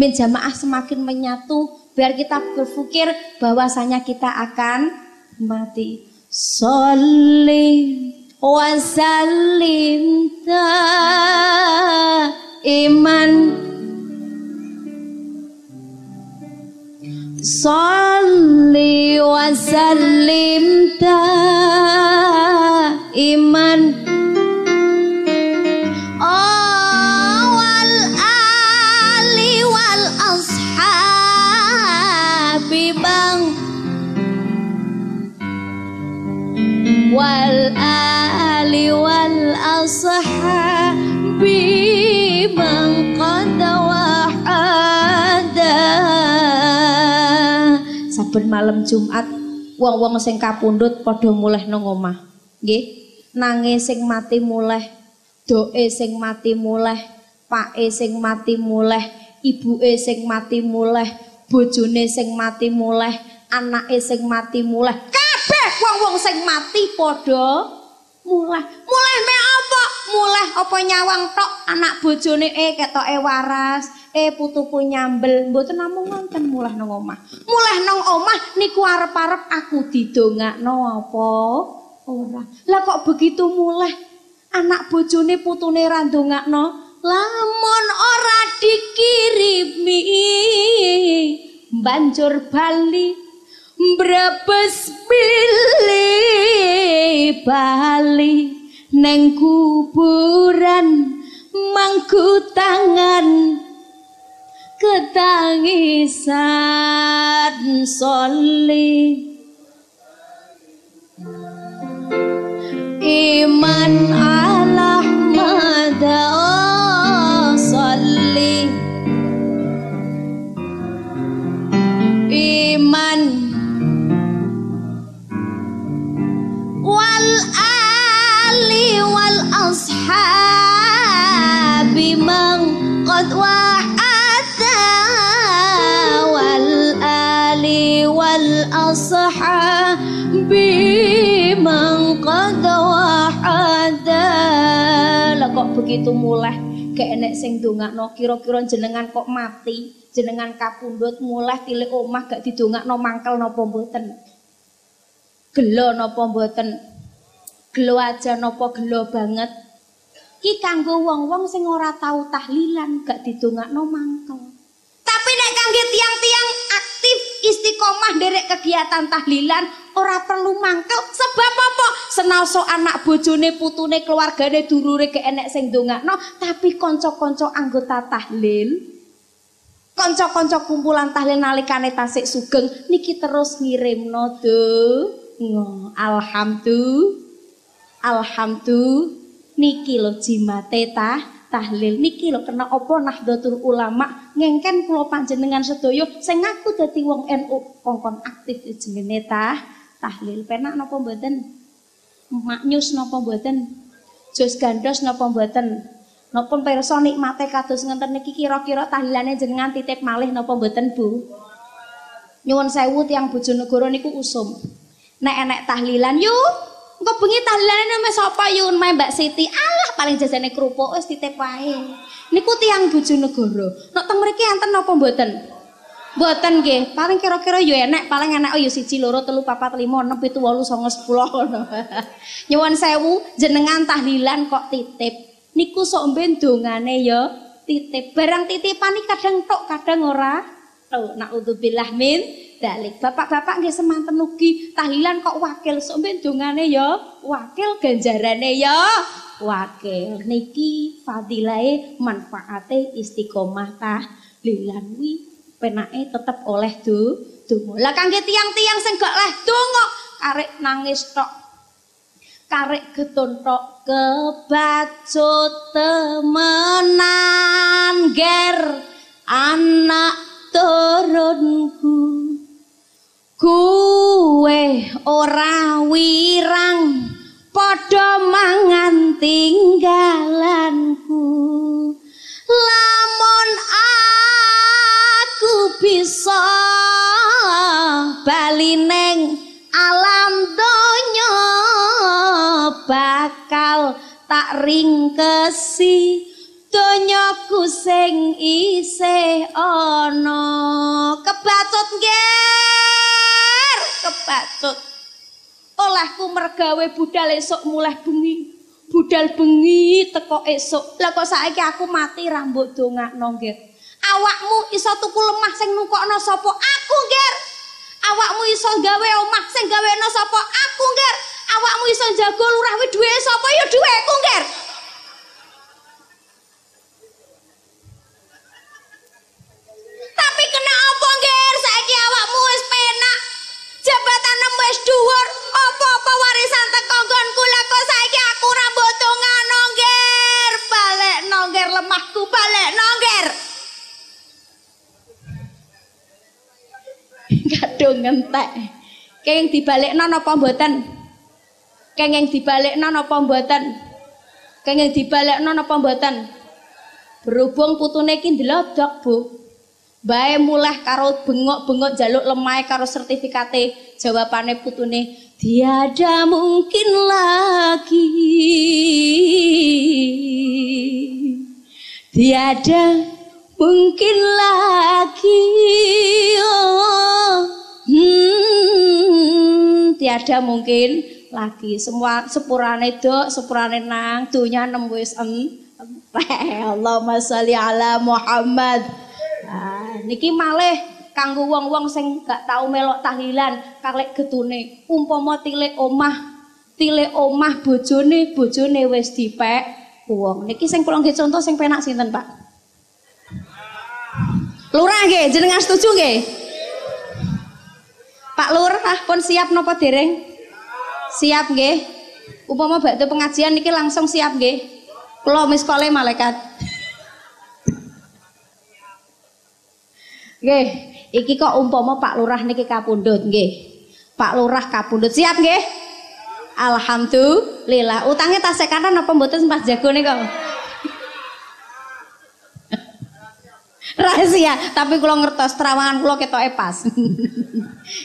menjamaah semakin menyatu, biar kita berpikir bahwasanya kita akan mati. Sholli wa sallim iman, sholli wa sallim iman. Wal ali wal ashabi man qad wahada. Saben malam Jumat wong-wong sing kapundhut padha mulih nang omah nggih, nange sing mati mulih, doe sing mati mulih, pake sing mati mulih, ibuke sing mati mulih, bojone sing mati mulih, anake sing mati mulih. Wong-wong sing mati podo mulai me apa? Mulai apa nyawang tok, anak bojone ketoke waras, putuku nyambel, mboten namung wonten mulai nang omah. Mulai nang omah niku arep-arep aku didongakno apa ora. Lah kok begitu mulai anak bojone putune ra ndongakno, lamun ora dikirimi banjur bali brebes bilih bali neng kuburan mangku tangan ketangisan. Sholli iman Allah mada, oh sholli iman. Wal ali wal ashabi man qad wa'ada, wal ali wal ashabi man qad wa'ada. Lah kok begitu mulai gak enek sing ndongakno, kira-kira jenengan kok mati, jenengan kapundhut mulai tilik omah gak didongakno mangkel napa mboten, gelo napa mboten, gelo aja napa gelo banget. Ki kanggo wong-wong sing ora tau tahlilan gak didongakno mangkel. Tapi nek kangge tiang-tiang aktif istiqomah nderek kegiatan tahlilan ora perlu mangkel. Sebab apa? Senalso anak bojone putune keluargane dulure gak enek sing ndongakno, tapi kanca-kanca anggota tahlil, kanca-kanca kumpulan tahlil nalikane tasik sugeng niki terus ngirimno donga. Alhamdulillah niki lho jimate tahlil niki lho kena apa Nahdlatul Ulama ngengken kula panjenengan sedaya sing ngaku dadi wong NU kongkon aktif jenenge tahlil. Penak napa mboten? Maknyus napa mboten? Jos gandos napa mboten? Napa pirsa nikmate kados ngenten niki kira-kira tahlilane jenengan titip malih napa mboten, Bu? Nyuwun sewu tiyang Bojonegoro niku usum. Nek enek tahlilan yu, engko bengi tahlilane name sapa yun? Mae Mbak Siti. Alah paling jasane kerupuk wis titip wae. Niku tiyang Bojonegoro. Nek teng mriki enten napa mboten? Mboten nggih. Paling kira-kira yo enek, paling enek yo 1, 2, 3, 4, 5, 6, 7, 8, 9, 10 ngono. Nyuwun sewu jenengan tahlilan kok titip. Niku sok mben dongane ya titip. Barang titipan iki kadang tok kadang ora tok. Naudzubillah min dzalik. Bapak-bapak nggih semanten ugi tahlilan kok wakil, sok mben dongane ya wakil, ganjarane ya wakil. Niki fadilahe manfaate istiqomah tahlilan wi penake tetep oleh donga. Lah kangge tiang-tiang sing gak leh donga karek nangis tok. Karek getontok kebacut temenan ger anak turunku, kuwe ora wirang padha mangan tinggalanku. Lamun aku bisa bali ning alam donya bakal tak ringkesi donyaku sing isih ana. Kebacut ngger, kebacut. Olehku mergawe budal esuk muleh bengi. Budal bengi teko esuk. Lah kok saiki aku mati ra mbok dongakno ngger. Awakmu iso tuku lemah sing nukokno sapa? Aku ngger. Awakmu iso gawe omah sing gaweno sapa? Aku ngger. Awakmu iso jago lurah we duwe sapa? Ya duweku ngger. Tapi kena apa ngger? Saiki awakmu wis penak, jabatanmu wis dhuwur, apa-apa warisan teko nggonku. Lah kok saiki aku ora mbok tongano ngger. Balekno ngger lemahku, balekno ngger. Kadung ngentek. Kenging dibalekno napa mboten? Kenging dibalekno napa mboten? Kenging dibalekno napa mboten? Berhubung putune iki ndlodok, Bu. Bae muleh karo bengok-bengok jaluk lemai karo sertifikate. Jawabane putune, "Tiada mungkin lagi. Tiada mungkin lagi. Oh. Tiada mungkin lagi." Semua sepurane dok, sepurane nang dunya nem wis Allahumma sholli ala Muhammad. Nah, niki malih kanggo wong-wong sing gak tau melok tahlilan kalek getune. Umpama tilik omah bojone, bojone wis dipek wong. Niki sing kula nggih contoh sing penak sinten, Pak? Lurah nggih, jenengan setuju nggih? Pak Lurah pun siap napa dereng? Siap nggih. Upama bakda pengajian niki langsung siap nggih. Kula miskole malaikat. Nggih, iki kok umpama Pak Lurah niki kapundhut nggih. Pak Lurah kapundhut siap nggih? Alhamdulillah. Utangnya tasik kanan apa mboten Mas Jago niku? Rahasia, tapi kula ngertos trawangan kula ketoke pas.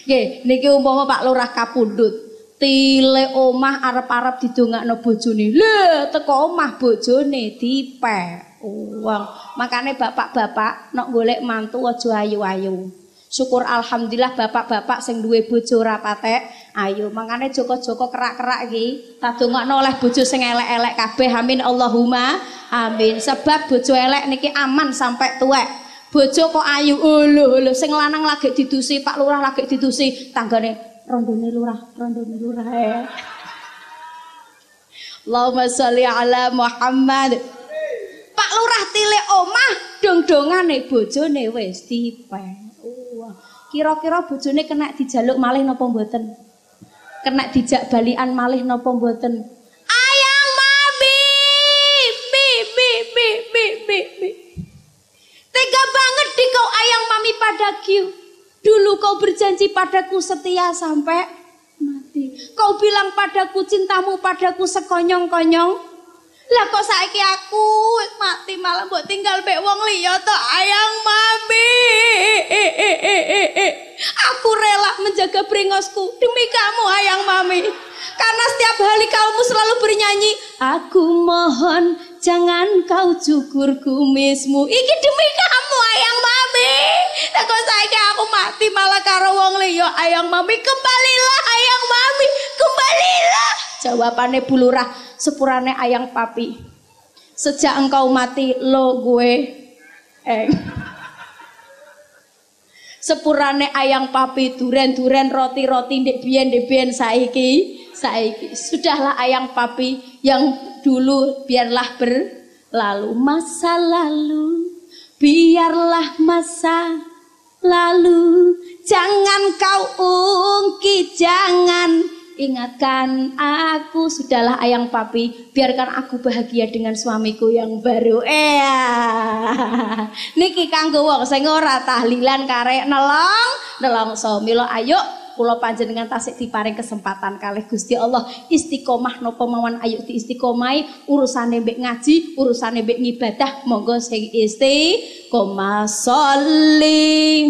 Nggih, niki umpama Pak Lurah kapundhut. Tile omah arep-arep didongakno bojone. Lho, teko omah bojone dipek uang. Makane bapak-bapak nek golek mantu aja ayu-ayu. Syukur alhamdulillah bapak-bapak sing duwe bojo ora patek ayu. Makane joko-joko kerak-kerak iki ta dongakno oleh bojo sing elek-elek kabeh. Amin Allahumma amin. Sebab bojo elek niki aman sampai tuwek. Bojo kok ayu. Lho, lho sing lanang lagi didusi, Pak Lurah lagi didusi, tanggane rondone lurah ya. Allahumma sholli ala Muhammad. Pak Lurah tilik omah dongdongane bojone wis dipek. Kira-kira bojone kena dijaluk malih napa mboten? Kena dijak balikan malih napa mboten? Ayang mami, mi. Tega banget di kau ayang mami padaku. Dulu kau berjanji padaku setia sampai mati. Kau bilang padaku cintamu padaku sekonyong-konyong. Lah kok saiki aku mati malah mbok tinggal mbek wong liya to ayang mami. Aku rela menjaga bringosku demi kamu ayang mami. Karena setiap hari kamu selalu bernyanyi, aku mohon jangan kau cukur kumismu. Iki demi kamu ayang mami. Lah kok saiki aku mati malah karo wong liya ayang mami. Kembalilah ayang mami, kembalilah. Jawabannya Bu Lurah, sepurane ayang papi. Sejak engkau mati lo gue eng. Sepurane ayang papi duren-duren roti-roti ndek biyen saiki. Sudahlah ayang papi yang dulu biarlah berlalu masa lalu. Biarlah masa lalu. Jangan kau ungkit, jangan ingatkan aku. Sudahlah ayang papi, biarkan aku bahagia dengan suamiku yang baru. Niki kanggo wong sing ora tahlilan karek nelongso. Mila ayo kula panjenengan tasik diparing kesempatan kalih Gusti Allah. Istiqomah napa mawon ayo diistiqomahi, urusane mbek ngaji, urusane mbek ngibadah, monggo sing istiqomah. Sholli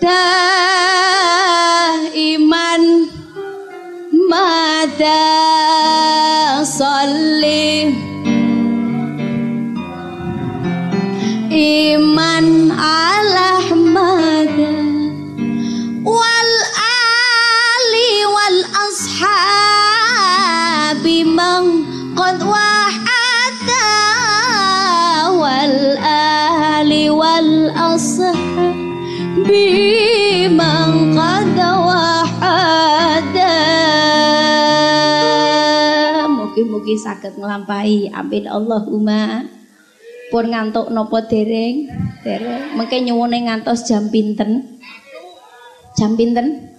daiman mada sholli iman ala mada wal ali wal ashabi man qad wahada wal ali wal ashabi biman qad wahada. Mugi-mugi saged nglampahi. Amin Allahumma. Pun ngantuk napa dereng? Dereng. Mengke nyuwune ngantos jam pinten? Jam pinten?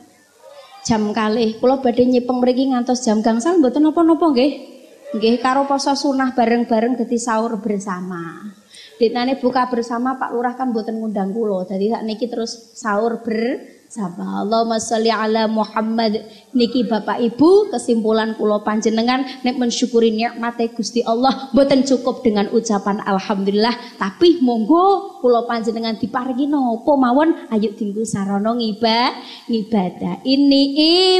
Jam kalih. Kula badhe nyepeng mriki ngantos jam gangsal mboten napa-napa nggih. Nggih karo poso sunah bareng-bareng geti sahur bersama. Ditane buka bersama Pak Lurah kan mboten ngundang kula. Dadi sak niki terus sahur bersama. Allahumma sholli ala Muhammad. Niki Bapak Ibu, kesimpulan kula panjenengan nek mensyukuri nikmate Gusti Allah mboten cukup dengan ucapan alhamdulillah, tapi monggo kula panjenengan diparingi napa mawon ayo dienggo sarana ngibadah. Ini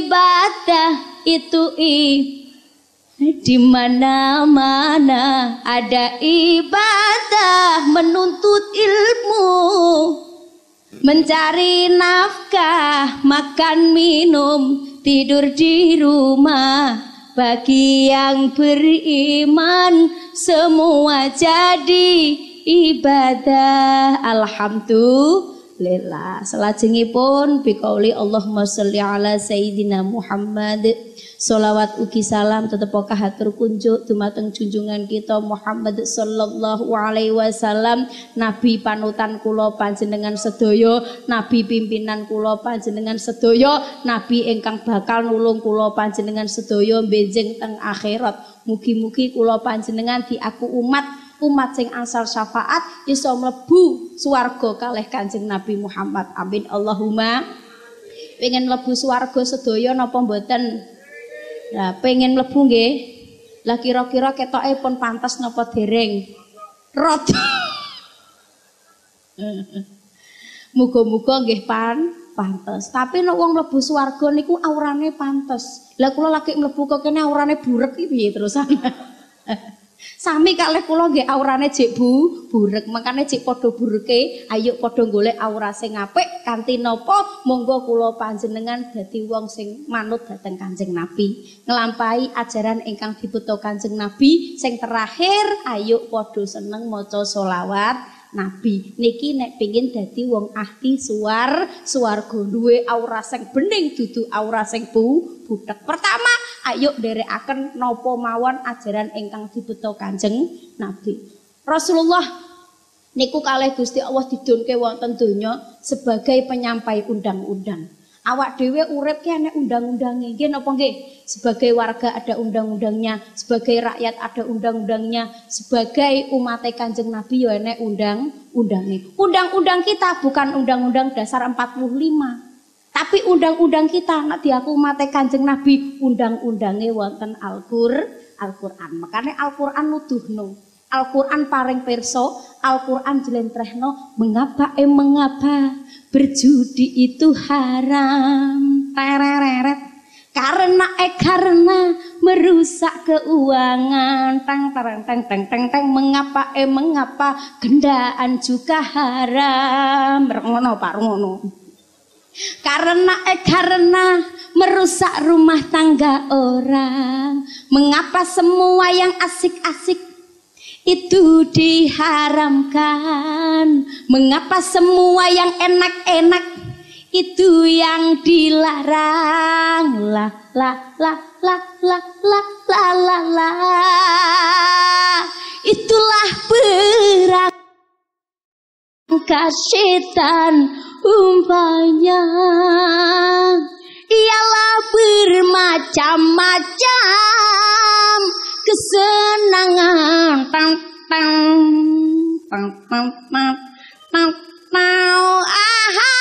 ibadah, itu ibadah. Di mana-mana ada ibadah, menuntut ilmu, mencari nafkah, makan minum, tidur di rumah. Bagi yang beriman semua jadi ibadah. Alhamdulillah. Selajengipun bikauli Allahumma sholli ala Sayyidina Muhammad. Solawat ugi salam tetep kahatur kunjuk dumateng junjungan kita Muhammad sallallahu alaihi wasallam, nabi panutan kula panjenengan sedaya, nabi pimpinan kula panjenengan sedaya, nabi ingkang bakal nulung kula panjenengan sedaya benjing teng akhirat. Mugi-mugi kula panjenengan diaku umat sing ansar syafaat iso mlebu swarga kalih Kanjeng Nabi Muhammad. Amin Allahumma. Pengen mlebu swarga sedaya napa mboten? Nah, pengen mlebu nggih. Lah kira-kira ketoke pun pantas napa dereng? Rada. Muga-muga nggih pantes. Tapi nek wong mlebu swarga niku aurane pantes. Lah kula lagi mlebu kok kene aurane burek iki piye terusan? Sami kalih kula nggih aurane jek burek. Makane jek padha bureke, ayo padha golek aura sing apik kanthi napa monggo kula panjenengan dadi wong sing manut dhateng Kanjeng Nabi, nglampahi ajaran ingkang dibutuh Kanjeng Nabi. Sing terakhir, ayo padha seneng maca sholawat Nabi. Niki nek pengin dadi wong ahli swarga, duwe aura sing bening dudu aura sing butek. Pertama, ayo nderekaken napa mawon ajaran ingkang dibeto Kanjeng Nabi. Rasulullah niku kalih Gusti Allah didunke wonten donya sebagai penyampai undang-undang. Awak dhewe urip ki ana undang-undange, nggih napa nggih? Sebagai warga ada undang-undangnya, sebagai rakyat ada undang-undangnya, sebagai umat Kanjeng Nabi yo ana undang-undange. Undang-undang kita bukan undang-undang dasar 45, tapi undang-undang kita nek diaku umat Kanjeng Nabi undang-undange wonten Al-Qur'an. Al-Quran. Makanya Al-Quran nuduhno, Al-Quran paring perso, Al-Quran jelentrehno. Mengapa mengapa berjudi itu haram, tereret, karena merusak keuangan, tang tarang tang tang tang tang. Mengapa mengapa gendaan juga haram, rengono Pak rengono. Karena merusak rumah tangga orang. Mengapa semua yang asik-asik itu diharamkan? Mengapa semua yang enak-enak itu yang dilarang? La la la la la la la la la. Itulah perangkap setan. Umpanya ialah bermacam-macam kesenangan, tang tang tang tang tang tang tang. Aha,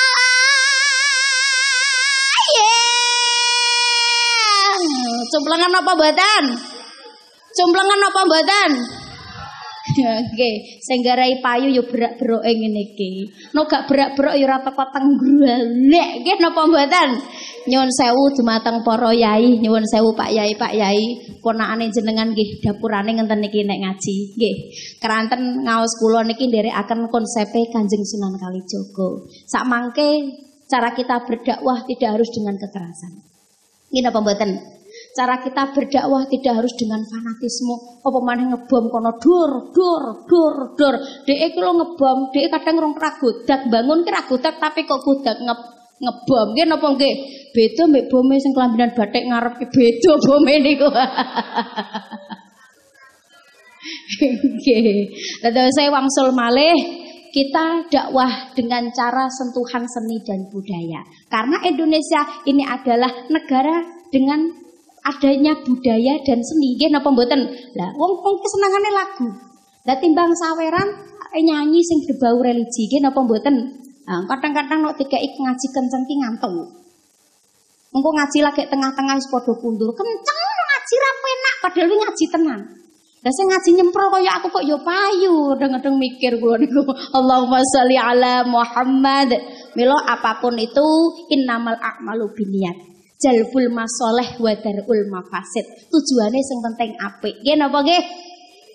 yeah. Cumplengan apa badan? Cumplengan apa badan? Oke, sing garai payu yo berak-berok ngene iki. No gak berak-berok yo ora teko tenggruwelek. Nggih napa mboten? Nyuwun sewu dumateng para yai, nyuwun sewu Pak Yai, Pak Yai. Ponakane jenengan nggih dapurane ngenten niki nek ngaji. Nggih. Keranten ngaos kula niki nderekaken konsepe Kanjeng Sunan Kalijaga. Sakmangke cara kita berdakwah tidak harus dengan kekerasan. Nggih napa mboten? Cara kita berdakwah tidak harus dengan fanatisme. Apa maneh ngebom kono dur dur dur dur. Dhek iki lho ngebom, dhek kadang rong ragodak bangun ki ragodak tapi kok godak ngebom. Nggih napa nggih? Beda mbek bome sing kelambinan bathik ngarep ki beda bome niku. Nggih. Lah saya wangsul malih. Kita dakwah dengan cara sentuhan seni dan budaya. Karena Indonesia ini adalah negara dengan adanya budaya dan seni. Nggih napa mboten? Lah wong kesenangane lagu. Lah timbang saweran nyanyi sing berbau religi. Nggih napa mboten? Kadang-kadang nek dikeki ngaji kenceng ki ngantuk. Engko ngaji lagi tengah-tengah wis padha kundur. Kenceng ngaji ra penak padahal ngaji tenan. Lah sing ngaji nyempro kaya aku kok ya payu, ndeng-ndeng mikir kula niku. Allahumma sholli ala Muhammad. Mila apapun itu innamal a'malu binniyat. Jalbul masoleh wa darul mafasid. Tujuannya sing penting apik. Nggih napa nggih?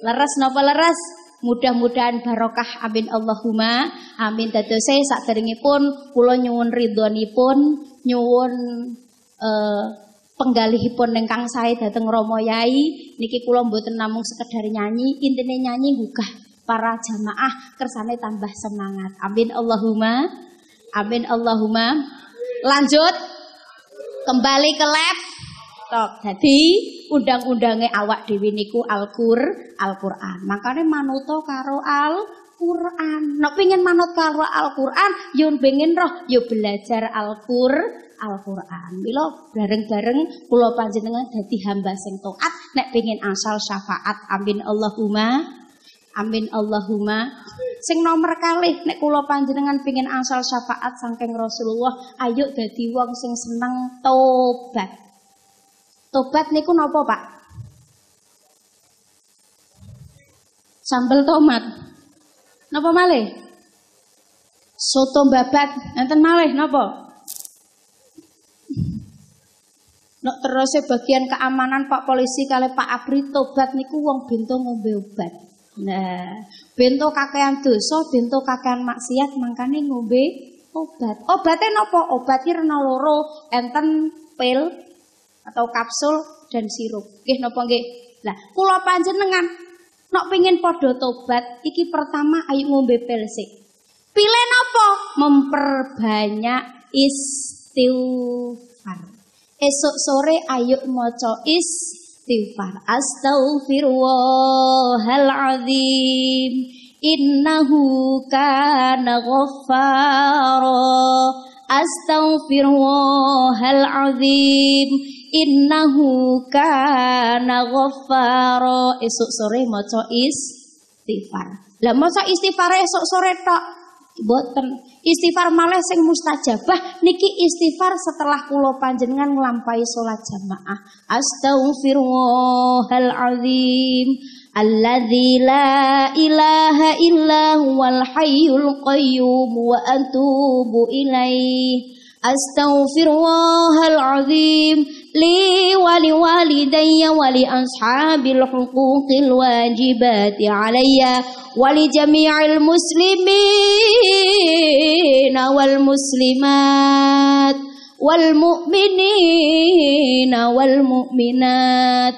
Leres napa leres? Mudah-mudahan barokah, amin Allahumma amin. Dadose saderengipun kula nyuwun ridhonipun, nyuwun penggalihipun ingkang sae dhateng Rama Yai. Niki kula mboten namung sekedar nyanyi, intine nyanyi nggugah para jamaah kersane tambah semangat. Amin Allahumma amin Allahumma. Lanjut kembali ke laptop. Jadi undang-undangnya awak dhewe niku Al-Qur'an. Makane manuto karo Al-Qur'an. Nek pengin manut karo Al-Qur'an, yo pengin roh yo belajar Al-Qur'an. Mila bareng-bareng kula panjenengan dadi hamba sing taat nek pengin asal syafaat. Amin Allahumma. Amin Allahumma. Sing nomor kalih nek kula panjenengan pengin asal syafaat saking Rasulullah, ayo dadi wong sing seneng tobat. Tobat niku napa, Pak? Sambel tomat. Napa malih? Soto babat. Enten malih napa? Nek terus bagian keamanan Pak Polisi kali Pak Abri, tobat niku wong bento ngombe obat. Nah, bento kakean dosa, bento kakean maksiat, mangkane ngombe obat. Obatnya napa? Obatnya rena loro, enten pil atau kapsul dan sirup. Nggih napa nggih? Lah, kula panjenengan nek pengin padha tobat, iki pertama ayo ngombe pil sik. Pile napa? Memperbanyak istighfar. Esok sore ayo maca istighfar. Astaghfirullahaladzim, innahu kana ghaffara. Astaghfirullahaladzim, innahu kana ghaffara. Esok sore maca istighfar. Lah maca istighfar esok sore tok. Boten. Istighfar malih sing mustajabah niki istighfar setelah kula panjenengan nglampahi salat jamaah. Astaghfirullahal azim alladzi la ilaha illa huwal hayyul qayyum wa atubu ilaihi. Astaghfirullahal azim li wali walidayya wali ashabil huquqil wajibati alayya wali jami'il muslimin wal muslimat wal mu'minin wal mu'minat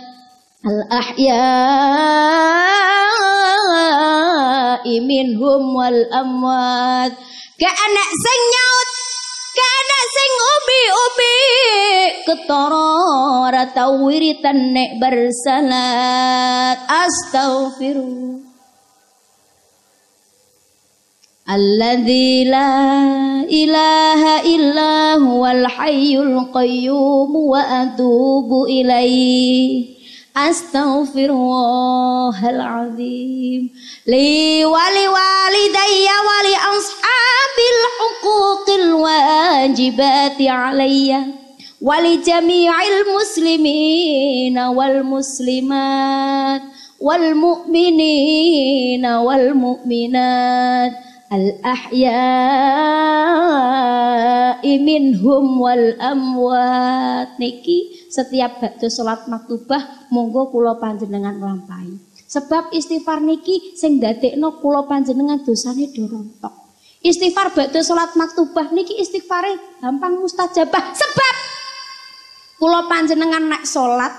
al ahya'i minhum wal amwat. Gak anak sing nyaut, gak anak sing ubi-ubi ketara ora tau wiritan nek bersalat. Astaghfirullah alladzi la ilaha illa huwal hayyul qayyum wa atubu ilaihi. Astaghfirullahal azim li wali walidayya wali ashabil huquqil wajibati alayya wali jami'il muslimina wal muslimat wal mu'minina wal mu'minat al-ahya'i minhum wal amwat. Niki setiap bakda salat maktubah monggo kula panjenengan nglampahi. Sebab istighfar niki sing ndadekno kula panjenengan dosane dorontok. Istighfar bakda salat maktubah niki istighfare gampang mustajabah. Sebab kula panjenengan nek salat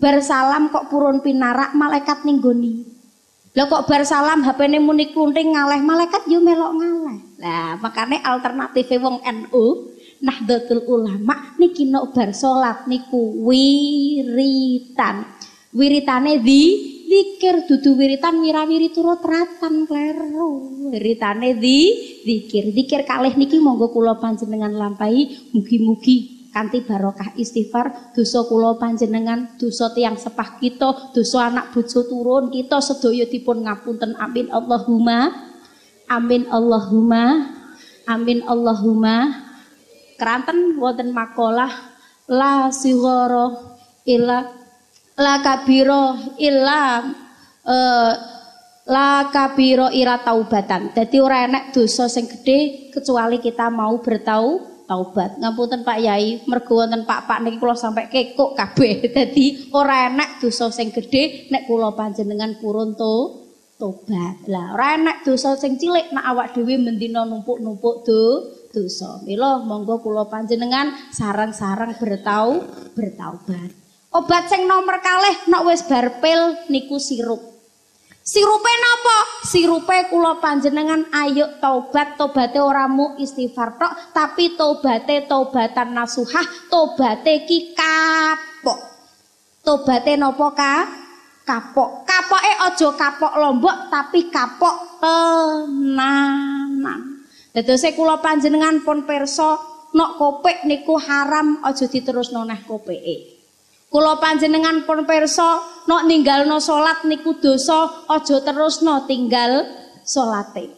bersalam kok purun pinarak malaikat ning nggoni. Lah kok bar salam HP-ne muni klunting ngaleh malaikat yo melok ngaleh. Lah makane alternative wong NU Nahdlatul Ulama niki nek bar salat niku wiritan. Wiritane dzikir dudu wiritan wirawiri turut ratan kleru. Wiritane dzikir. Dzikir kalih niki monggo kula panjenengan lampahi mugi-mugi kanthi barokah istighfar dosa kula panjenengan, dosa tiyang sepah kita, dosa anak bojo turun kita sedaya dipun ngapunten. Amin Allahumma, amin Allahumma, amin Allahumma. Keranten wonten makalah la sigara illa la kabira illa la kabira ira taubatan. Dadi ora enek dosa sing gedhe kecuali kita mau bertau taubat. Ngapunten Pak Yai, mergo wonten Pak-pak niki kula sampe kekuk kabeh. Dadi ora enak dosa sing gedhe nek kula panjenengan purun tobat. Lah ora enak dosa sing cilik nek awak dhewe mendina numpuk-numpuk dosa. Mila monggo kula panjenengan sareng-sareng bertaubat. Obat sing nomor kalih nek wis bar pil niku sirup. Sirupe napa? Sirupe kula panjenengan ayo taubat, tobaté ora mung istighfar tok, tapi tobaté tobatan nasuhah, tobaté ki kapok. Tobaté napa ka? Kapok. Kapoke aja kapok lombok, tapi kapok tenanan. Dadose kula panjenengan pun pirsa, nok kopek niku haram, aja diterusno neh kopeke. Kula panjenengan pun pirsa nek ninggalno salat niku dosa, aja terusno tinggal salate.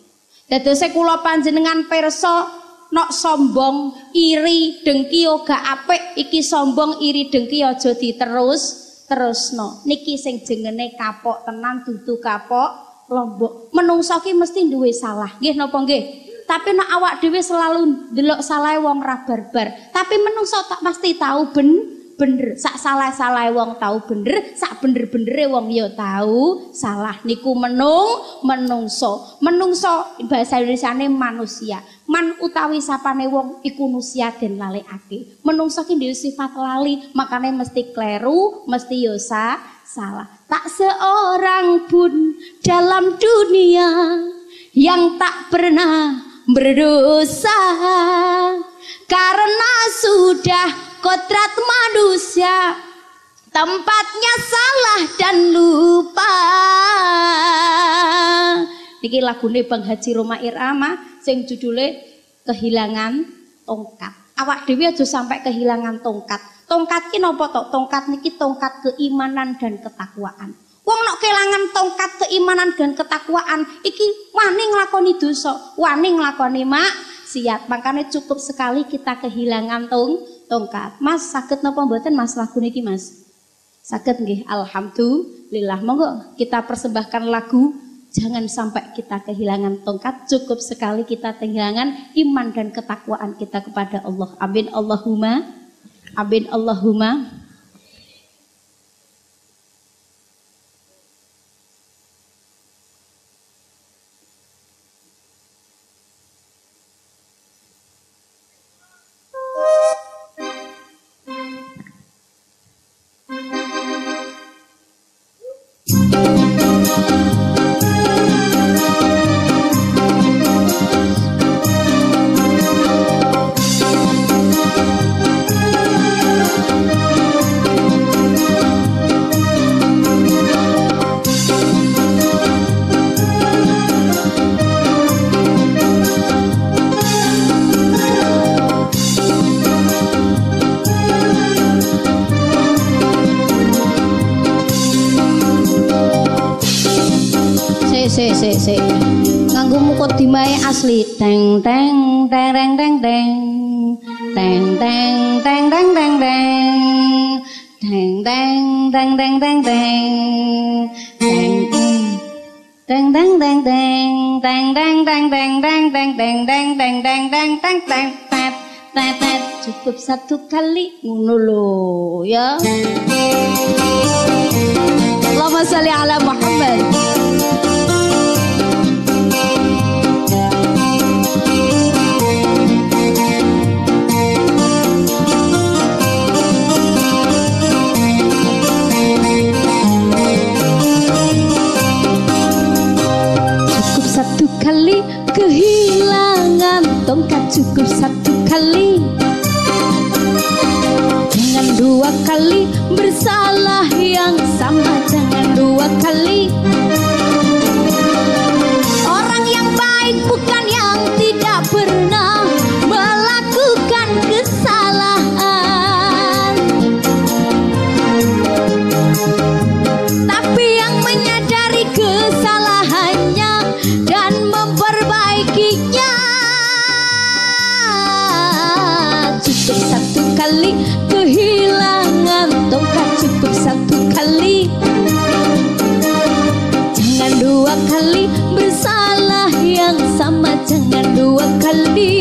Dadose kula panjenengan pirsa nek sombong, iri, dengki ora apik, iki sombong, iri, dengki aja diterusno. Niki sing jenenge kapok tenan dudu kapok lombok. Menungso ki mesti duwe salah. Nggih napa nggih? Tapi nek awak dhewe selalu ndelok salahe wong ra barbar, tapi menungso tak pasti tahu bener, sak salah-salah wong tau bener, sak bener-benere wong ya tau salah. Niku menungso bahasa Indonesiane manusia. Man utawi sapane wong iku nusia den lalekake. Menungso ki dhewe sifat lali, makane mesti kleru, mesti yo salah. Tak seorang pun dalam dunia yang tak pernah berdosa, karena sudah kodrat manusia tempatnya salah dan lupa. Niki lagune Bang Haji Rhoma Irama sing judule kehilangan tongkat. Awak dhewe aja sampai kehilangan tongkat. Tongkat ki napa to? Tongkat niki tongkat keimanan dan ketakwaan. Wong nek kelangan tongkat keimanan dan ketakwaan iki wani nglakoni dosa, wani nglakoni maksiat. Makanya cukup sekali kita kehilangan tongkat. Mas saged napa mboten Mas lagu niki Mas? Saged nggih, alhamdulillah. Monggo kita persembahkan lagu Jangan Sampai Kita Kehilangan Tongkat. Cukup sekali kita kehilangan iman dan ketakwaan kita kepada Allah. Amin Allahumma. Amin Allahumma. Nganggo mukodimah asli. Teng teng teng teng teng teng teng teng teng teng teng teng teng teng teng teng teng teng teng teng teng teng teng teng teng teng teng teng teng teng teng. Cukup satu kali ngono lho ya. Allahumma shalli ala Muhammad. Kali kehilangan tongkat, cukup satu kali, jangan dua kali. Bersalah yang sama, jangan dua kali. Orang yang baik bukan yang tidak pernah melakukan kesalahan, tapi yang menyadari kesalahannya dan memperbaikinya. Cukup satu kali kehilangan tongkat, cukup satu kali, jangan dua kali. Bersalah yang sama, jangan dua kali.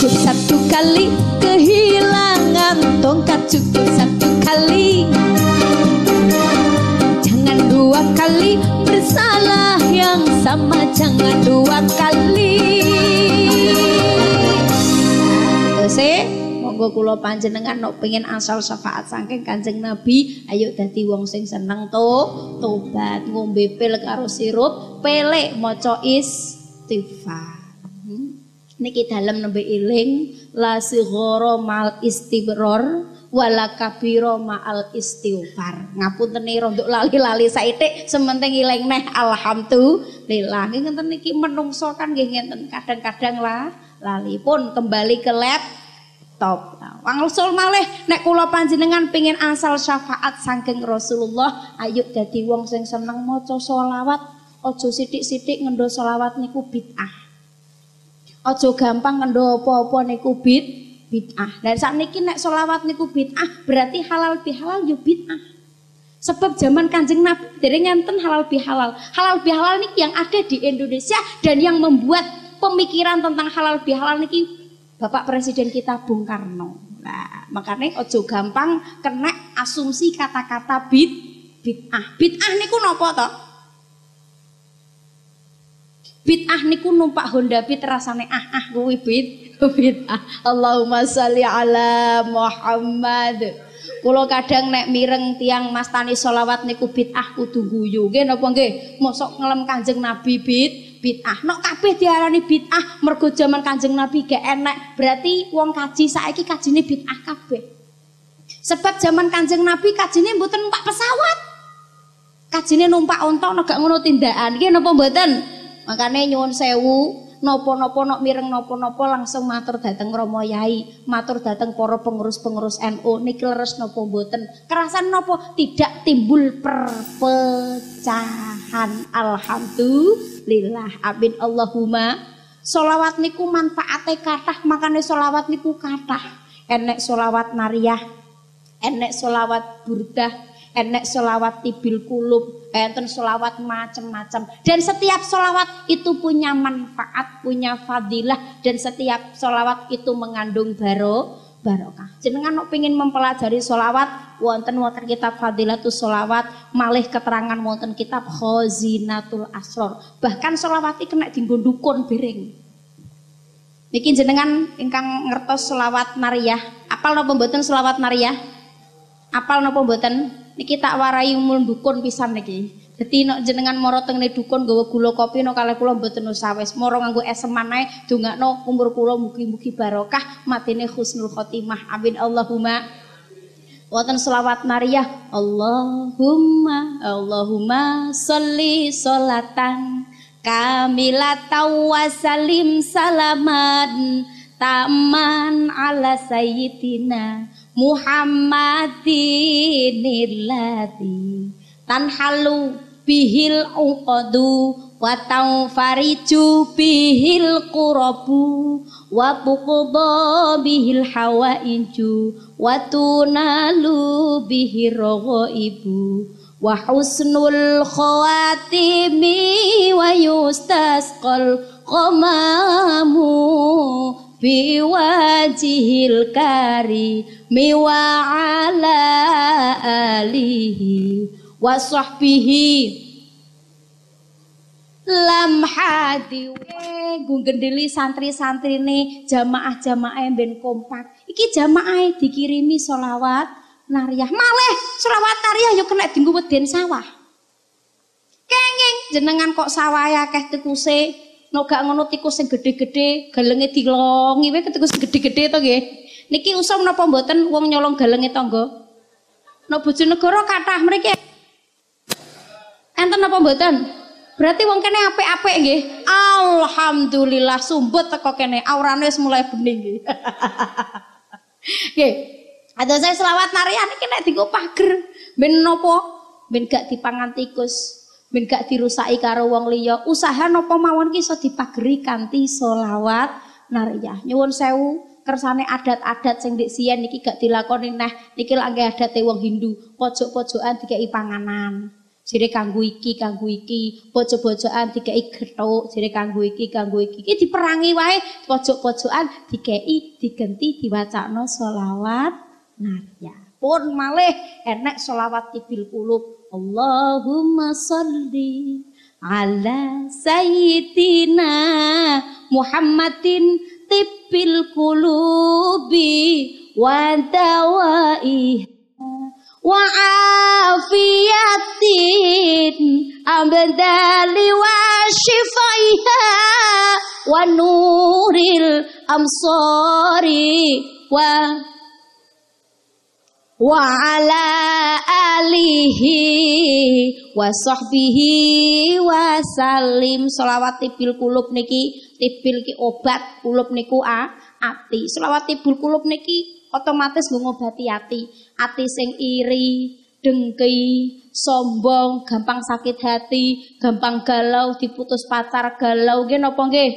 Cukup satu kali kehilangan tongkat, cukup satu kali, jangan dua kali. Bersalah yang sama, jangan dua kali. Terus monggo kula panjenengan nok pengen asal syafaat saking Kanjeng Nabi, ayo dadi wong sing seneng tobat, ngombe pil karo sirup pelek, maca istighfar. Niki dalam nembe iling la sigoro mal istibror wala kabiro ma'al istighfar. Ngapunten rondok lali-lali saithik sementing ilang neh alhamdulillah. Ngenten niki menungso kan nggih ngenten kadang-kadang lah lali pun kembali ke laptop. Wangsul malih nek kula panjenengan pengin asal syafaat saking Rasulullah, ayo dadi wong sing seneng maca selawat. Ojo sithik-sithik ngendho selawat niku bid'ah. Ojo gampang ngendho apa-apa niku bid'ah. Lah sakniki nek selawat niku bid'ah, berarti halal bihalal yo bid'ah. Sebab zaman Kanjeng Nabi dereng enten halal bihalal. Halal bihalal niki yang ada di Indonesia dan yang membuat pemikiran tentang halal bihalal niki Bapak Presiden kita Bung Karno. Nah, makanya ojo gampang kena asumsi kata-kata bid'ah. Bid'ah niku nopo to? Bid'ah niku numpak Honda Beat rasane ah kuwi bid'ah. Allahumma sholli ala Muhammad. Kula kadang nek mireng tiang mastani selawat niku bid'ah kudu guyu. Nggih napa nggih? Mosok ngelem Kanjeng Nabi bid'ah. Nek kabeh diarani bid'ah mergo jaman Kanjeng Nabi gak enak. Berarti wong kaji saiki kajine bid'ah kabeh. Sebab jaman Kanjeng Nabi kajine mboten numpak pesawat. Kajine numpak onta nek gak ngono tindakan. Nggih napa mboten? Makanya nyuwun sewu, nopo-nopo nok mireng nopo-nopo langsung matur dateng Romo Yai, matur dateng para pengurus-pengurus NU, niki leres nopo mboten, kerasan nopo tidak timbul perpecahan. Alhamdulillah, amin Allahumma. Solawat niku manfaate kathah, makane solawat niku kathah. Enek solawat nariyah, enek solawat burdah, enek solawat tibil kulub, enten solawat macam-macam. Dan setiap solawat itu punya manfaat, punya fadilah, dan setiap solawat itu mengandung barokah. Jenengan kok pengen mempelajari solawat, wonten kitab fadilatus solawat, malih keterangan wonten kitab khazinatul asror. Bahkan solawat iki kena dienggo dukun bering. Niki jenengan ingkang ngertos solawat nariyah, apal napa mboten solawat nariyah? Apal napa mboten? Niki tak warai umul dukun pisan niki. Dadi nek jenengan moro teng dukun nggawa gula kopi nek kalih kula mboten usah wis moro nganggo eseman ae dongakno umur kula mugi-mugi barokah matine husnul khotimah. Amin Allahumma. Wonten selawat nariyah, Allahumma Allahumma sholli sholatan kamilatan wa salim salaman taman ala sayyidina Muhammadinillati tanhalu bihil uqadu wa tanfariju bihil qurabu wa buqda bihil hawaiju wa tunalu bihir roghaibu wa husnul khawatimi wa yustasqal qamamu biwajihil kari miwa ala alihi wa sahbihi lam hadiwe gendeli santri-santri nih jamaah-jamaah yang ben kompak iki jamaah dikirimi sholawat nariyah maleh sholawat nariyah yuk kena dinggu weden sawah kenging jenengan kok sawah ya keh tekuse no gak ngono tikus yang gede-gede galenge dilongi wae tikus gede-gede to nggih niki usum napa mboten wong nyolong galenge tangga no Bojonegoro kathah mriki enten napa mboten berarti wong kene apik-apik nggih alhamdulillah sumbut teko kene aurane wis mulai bening nggih nggih ada saya selawat nariyah niki nek dienggo pager ben napa ben gak dipangan tikus ben gak dirusaki karo wong liya. Usaha napa mawon ki iso dipageri kanthi selawat nariyah. Nyuwun sewu, kersane adat-adat sing dik siyen niki gak dilakoni neh. Niki lak nggih adate wong Hindu, pojok-pojokan dikeki panganan. Jere kanggo iki, pojok-pojokan dikeki gethuk, jere kanggo iki. Iki diperangi wae, pojok-pojokan dikeki digenti diwacana selawat nariyah. Pun malih enek selawat tibil kulub. Allahumma sholli ala sayyidina Muhammadin tibbil qulubi wa dawaiha wa afiyatin abdali wa shifaiha wa nuril amsari wa wa ala alihi wa sahbihi wa salim. Selawat tibil kulub niki, tibil ki obat, kulub niku a ati. Selawat tibil kulub niki otomatis ngobati ati. Ati sing iri, dengki, sombong, gampang sakit hati, gampang galau, diputus pacar galau, nggih napa nggih?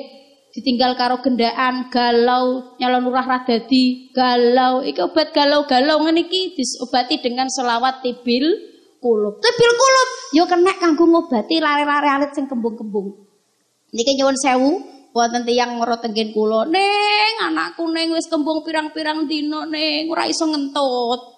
Ditinggal karo gendaan galau, nyalon lurah ra dadi galau. Iki obat galau-galau ngene iki diobati dengan selawat tibil kulub. Tibil kulub ya kena kanggo ngobati lare-lare alit sing kembung-kembung. Niki nyuwun sewu, wonten tiyang ngora tenggen kula, "Ning, anakku ning wis kembung pirang-pirang dina ning, ora iso ngentut."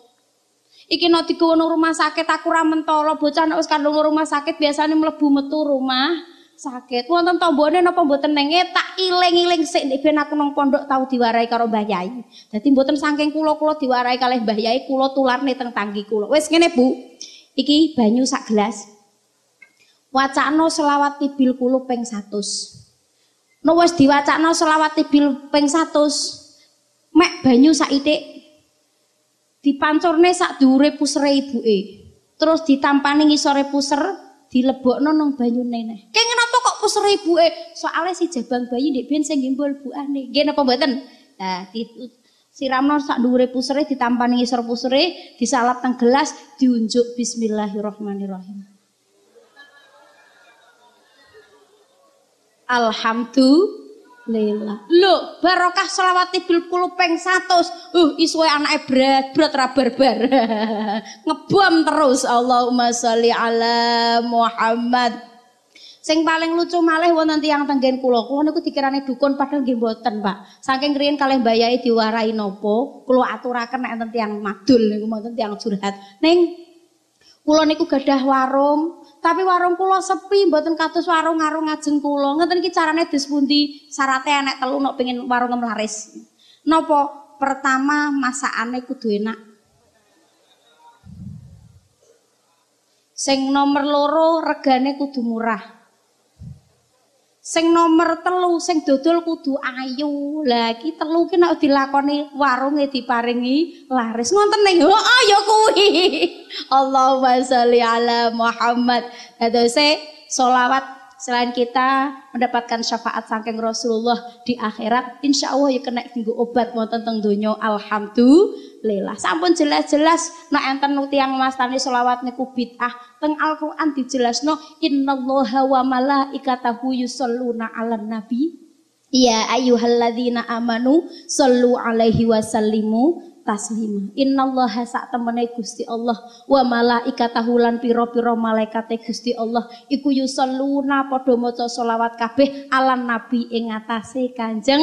Iki no dikono rumah sakit aku ra mentolo, bocah nek wis kandung rumah sakit biasane mlebu metu rumah sakit. Wonten tombone napa mboten nenge tak iling-iling sik nek ben aku nang pondok tau diwarai karo Mbah Yai. Dadi mboten saking kula diwarai kalih Mbah Yai, kula tularne teng tangki kula. Wis ngene Bu. Iki banyu sak gelas. Wacakno selawat tibil kulub ping 100. Nek wis diwacakno selawat tibil ping 100, mek banyu sak ithik dipancorne sak dhuwure pusere ibuke. Terus ditampani ngisore puser, dilebokno nang banyune neh. Kenging napa kok pusere ibuke? Soale si jabang bayi ndek ben sing nggembul buane. Nggih napa mboten? Nah, siramno sak dhuwure pusere, ditampani ngisor pusere, disalap teng gelas, diunjuk bismillahirrahmanirrahim. Alhamdulillah. Lela. Lho, barokah selawat tibil kulub ping 100. Isuwe anake berat ra barbar. Ngebom terus. Allahumma sholli ala Muhammad. Sing paling lucu malih wonten tiyang tenggen kula. Kula niku dikirane dukun padahal nggih mboten, Pak. Saking riyen kalih Mbah Yai diwarai napa, kula aturaken nek enten tiyang madul niku wonten tiyang curhat. Ning kula niku gadah warung, tapi warung kula sepi, mboten kados warung-warung ngajeng kula. Ngeten iki carane dispundi, syarate enek telu nek pengin warunge mlaris. Napa? Pertama, masakane kudu enak. Sing nomor loro, regane kudu murah. Sing nomor telu, sing dodol kudu ayu. Lah iki telu ki nek dilakoni warunge diparingi laris. Ngoten ning. Heeh, ya kuwi. Allahumma sholli ala Muhammad. Hadose selawat selain kita mendapatkan syafaat saking Rasulullah di akhirat, insya Allah ya kena tinggu obat wonten teng donya. Alhamdulillah. Sampun jelas-jelas nek enten tiyang mastani selawat niku bid'ah. Teng Al-Qur'an dijelasno innallaha wa malaikatahu yusholluna 'alan nabi. Ya ayyuhalladzina amanu shollu 'alaihi wa sallimu taslima. Innallaha sak temene Gusti Allah wa malaikatahu lan pira-pira malaikate Gusti Allah iku yusalluna padha maca selawat kabeh alan nabi ing atase Kanjeng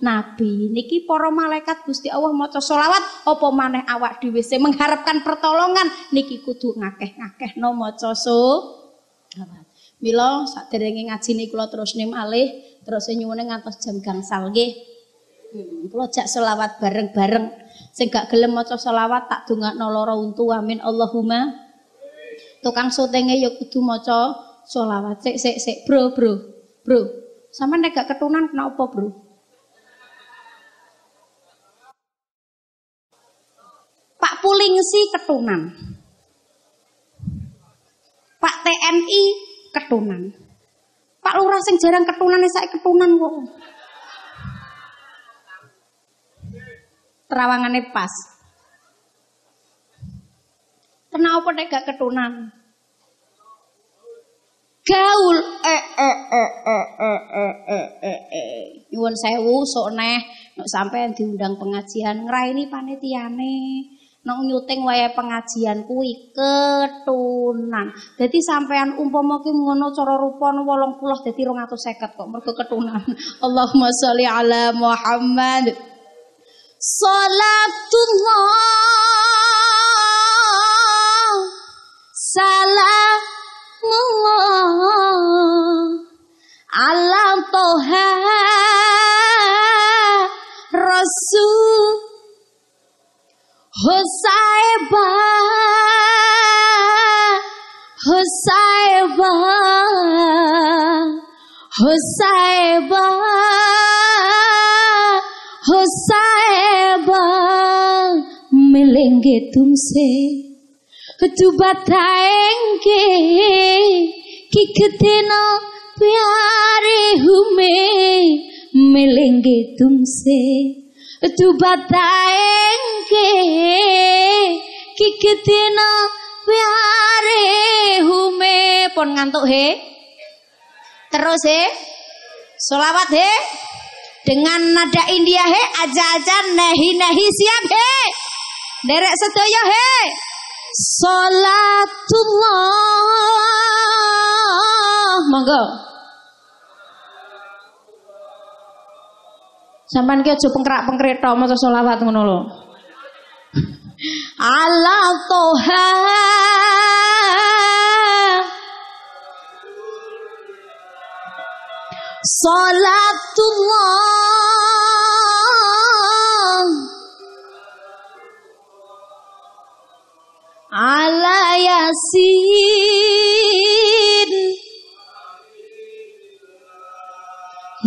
Nabi. Niki para malaikat Gusti Allah maca selawat, apa maneh awak dhewe sing mengharapkan pertolongan niki kudu ngakeh-ngakehno maca selawat. Mila saderenge ngajine kula terusne malih, terus nyuwune ngantos jam gangsal nggih. Kula jak selawat bareng-bareng. Sing gak gelem maca selawat tak dongakno lara untu, amin Allahumma. Tukang syutinge ya kudu maca selawat. Sik bro. Sampeyan nek gak ketunan kena apa, Bro? Pak Pulingsi ketunan. Pak TNI ketunan. Pak Lurah sing jarang ketunan saiki ketunan kok. Terawangane pas. Kenapa nek gak ketunan? Gaul Nyuwun sewu sok neh nek sampean diundang pengajian ngraini panitiane, nek nyuting wayahe pengajian kuwi ketunan. Dadi sampean umpama ki ngono cara rupane 80 dadi 250 kok mergo ketunan. Allahumma sholli ala Muhammad. Salatullah, salamullah, ala toha rasul, husayba. melengge tumse tubataenge kiketena pyare hume melengge tumse tubataenge kiketena pyare hume pon ngantuk he terus he solawat he dengan nada India he aja-aja nahi-nahi siap he derek sedoyo he salatullah monggo sampean ki aja pengkrak-pengkreta maca selawat ngono lho ala toha salatullah ala yasin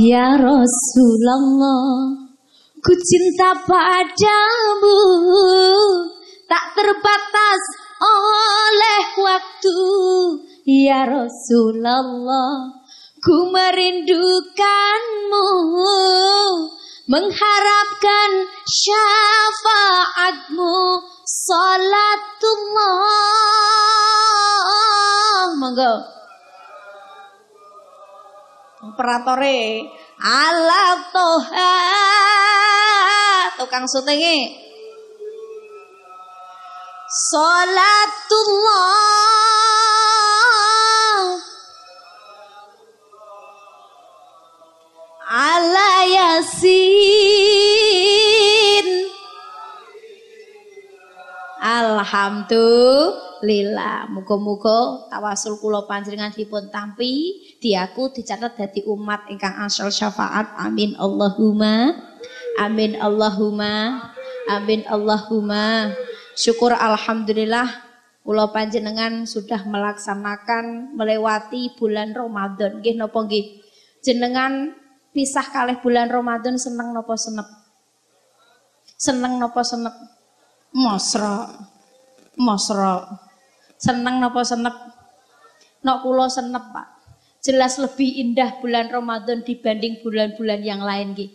ya Rasulullah ku cinta padamu tak terbatas oleh waktu ya Rasulullah ku merindukanmu, mengharapkan syafaatmu, salatullah. Monggo. Operatore, ala toha, tukang syutinge, salatullah. Ala yasin alhamdulillah muga-muga tawasul kula panjenengan dipun tampi diaku dicatet dadi umat ingkang angsal syafaat amin Allahumma amin Allahumma amin Allahumma syukur alhamdulillah kula panjenengan sudah melaksanakan melewati bulan Ramadan nggih napa nggih jenengan pisah kalih bulan Ramadan seneng nopo senep? Seneng nopo senep? Mosro. Mosro. Seneng nopo senep? Nok kula senep, Pak. Jelas lebih indah bulan Ramadan dibanding bulan-bulan yang lain nggih.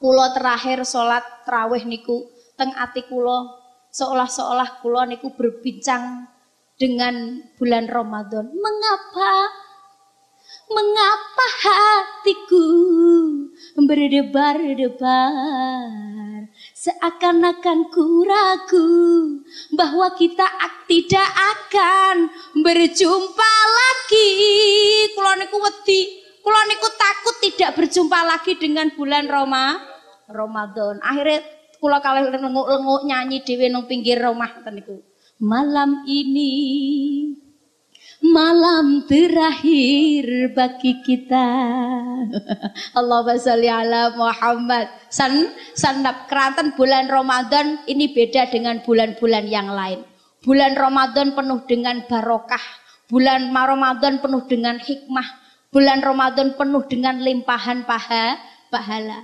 Kula terakhir salat tarawih niku teng ati kula seolah-olah kula niku berbincang dengan bulan Ramadan. Mengapa? Mengapa hatiku berdebar-debar seakan-akan ku ragu bahwa kita tidak akan berjumpa lagi. Kula niku wedi, kula niku takut tidak berjumpa lagi dengan bulan Ramadan. Akhirnya kula kalih lenguk-lenguk nyanyi dhewe nang pinggir rumah niku. Malam ini malam terakhir bagi kita. Allahumma sholli ala Muhammad. Sanap Keranten bulan Ramadan ini beda dengan bulan-bulan yang lain. Bulan Ramadan penuh dengan barokah. Bulan Ramadan penuh dengan hikmah. Bulan Ramadan penuh dengan limpahan pahala.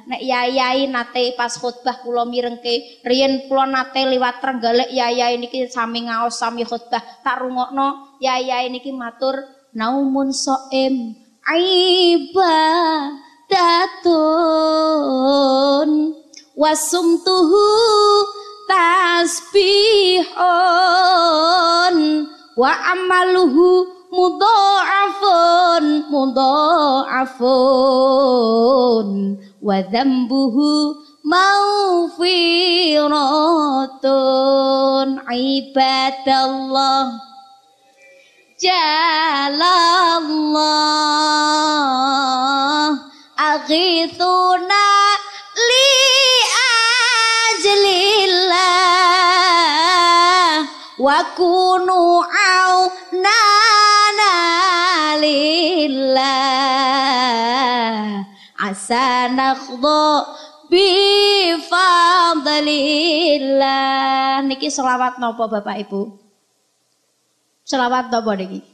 Nek yayai nate pas khutbah kula mirengke, riyen kula nate liwat Trenggalek yayai niki sami ngaos sami khutbah tak rungokno yayai niki matur naumun soem ibadatun wasumtuhu tasbihun wa amaluhu mudha'afun wa dzambuhu maghfiratun ibadallah jalallah aghithuna li ajlillah wa kunu auna asa nakhdha bi fadlillah. Niki selawat napa Bapak Ibu? Selawat napa niki?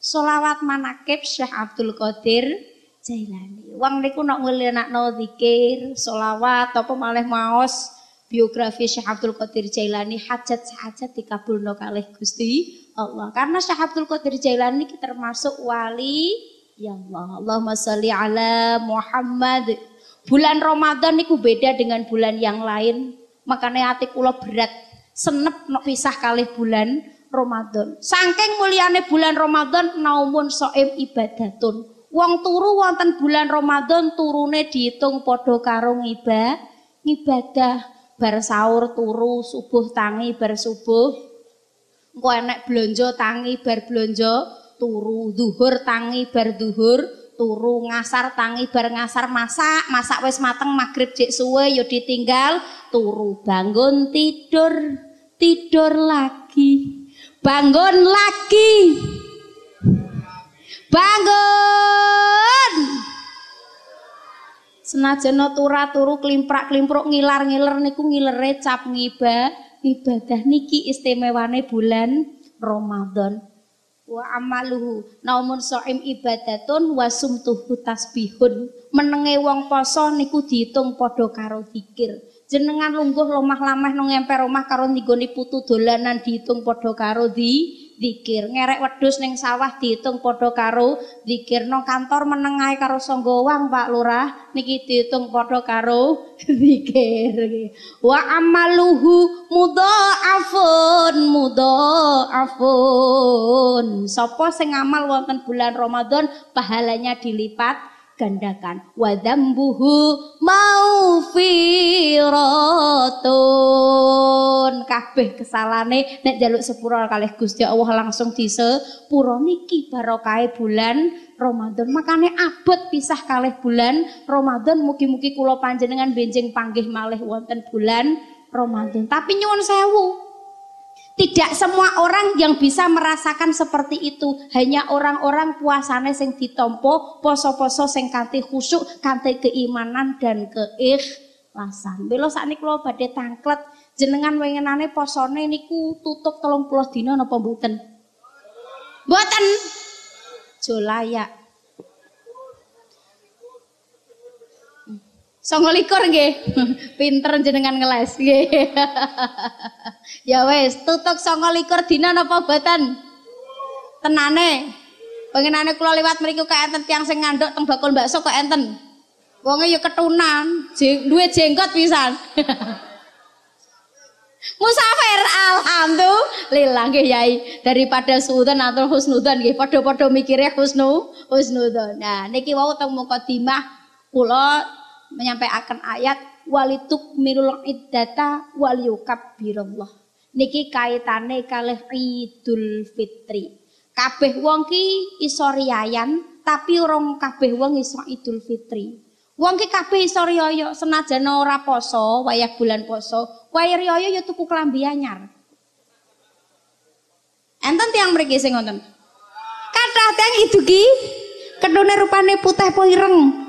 Selawat manakib Syekh Abdul Qadir Jailani. Wong niku nek ngelenakno zikir, selawat apa malih maos biografi Syekh Abdul Qadir Jailani, hajat-hajat dikabulno kalih Gusti Allah. Karena Syekh Abdul Qadir Jailani termasuk wali ya Allah. Allahumma sholli ala Muhammad. Bulan Ramadan niku beda dengan bulan yang lain. Makanya ati kula berat senep nek pisah kalih bulan Ramadan. Saking muliane bulan Ramadan naumun shaim ibadatun. Wong turu wonten bulan Ramadan turune diitung padha karo ngibadah. Bar sahur turu, subuh tangi bar subuh. Engko enek blonjo tangi bar blonjo turu, zuhur tangi bar zuhur turu, ngasar tangi bar ngasar, masak wis mateng magrib jek suwe yo ditinggal turu, bangun tidur lagi. Bangun lagi. Bangun. Senajan ora turu klimprak-klimpruk ngilar-ngiler niku ngilere cap ibadah niki istimewane bulan Ramadan. Wa amaluhu naumun shaim ibadatun wa sumtuhu tasbihun. Menenge wong poso niku diitung padha karo zikir. Jenengan lungguh lomah-lamah nang emper omah karo nggone putu dolanan diitung padha karo dzikir. Ngerek wedhus ning sawah diitung padha karo dzikir. Nang kantor menengae karo sanggawang Pak Lurah niki diitung padha karo dzikir. Wa amaluhu mudha'afun. Sapa sing amal wonten bulan Ramadan pahalanya dilipat gandakan. Wadambuhu maufiratun. Kabeh kesalane nek jaluk sepura kalih Gusti Allah langsung disepura. Niki barokah bulan Ramadan. Makane abot pisah kalih bulan Ramadan. Mugi-mugi kula panjenengan benjing panggih malih wonten bulan Ramadan. Tapi nyuwun sewu, tidak semua orang yang bisa merasakan seperti itu. Hanya orang-orang puasane sing ditompo, poso-poso sing kanthi khusyuk, kanthi keimanan dan keikhlasan. Mila sakniki kula badhe tangklet, jenengan wengenane posone niku tutup 30 dina napa mboten? Mboten. Jo layak. 29 nggih. Pinter jenengan ngeles nggih. Ya wis, tutuk 29 dina napa mboten? Tenane. Pengenane kula liwat mriku kok enten tiyang sing ngandhuk teng bakul bakso kok enten. Wonge ya ketunan, duwe jenggot pisan. Musafir alhamdulillah nggih Yai, daripada suudzon atau husnudzon nggih padha-padha mikire husnudzon. Nah, niki wau teng mukadimah kula menyampaikan ayat walitukmilul iddata waliyukabbirullah. Niki kaitane kalih Idul Fitri. Kabeh wong ki iso riyayan, tapi urung kabeh wong iso Idul Fitri. Wong ki kabeh iso riyo senajan ora poso, wayah bulan poso, wayah riyo ya tuku klambi anyar. Enten tiyang mriki sing wonten. Kathah teng idugi kedone rupane putih po ireng.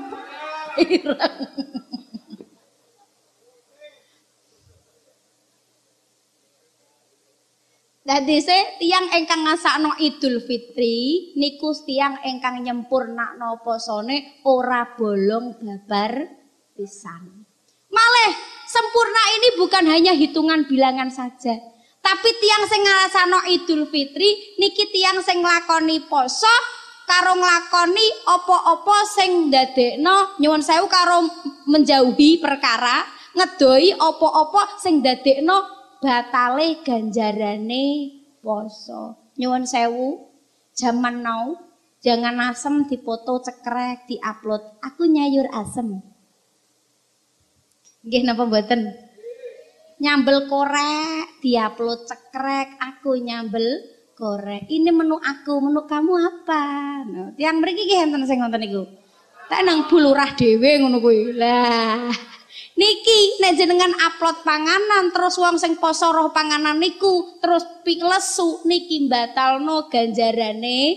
Dadi se tiyang ingkang ngasakno Idul Fitri niku tiyang ingkang nyempurnakno posone ora bolong babar pisan. Malih sempurna ini bukan hanya hitungan bilangan saja, tapi tiyang sing ngrasakno Idul Fitri niki tiyang sing nglakoni poso karo nglakoni apa-apa sing ndadekno nyuwun sewu karo menjauhi perkara ngedoi apa-apa sing ndadekno batale ganjarane poso. Nyuwun sewu, jaman now jangan asem dipoto cekrek diupload. Aku nyayur asem. Nggih napa mboten? Nyambel korek diupload cekrek aku nyambel korek. Ini menu aku, menu kamu apa? Nah, tiyang mriki ki enten sing ngoten niku. Tak nang bulurah dhewe ngono kuwi. Lah, niki nek jenengan upload panganan terus wong sing poso roh panganan niku terus pilesu niki batalno ganjarane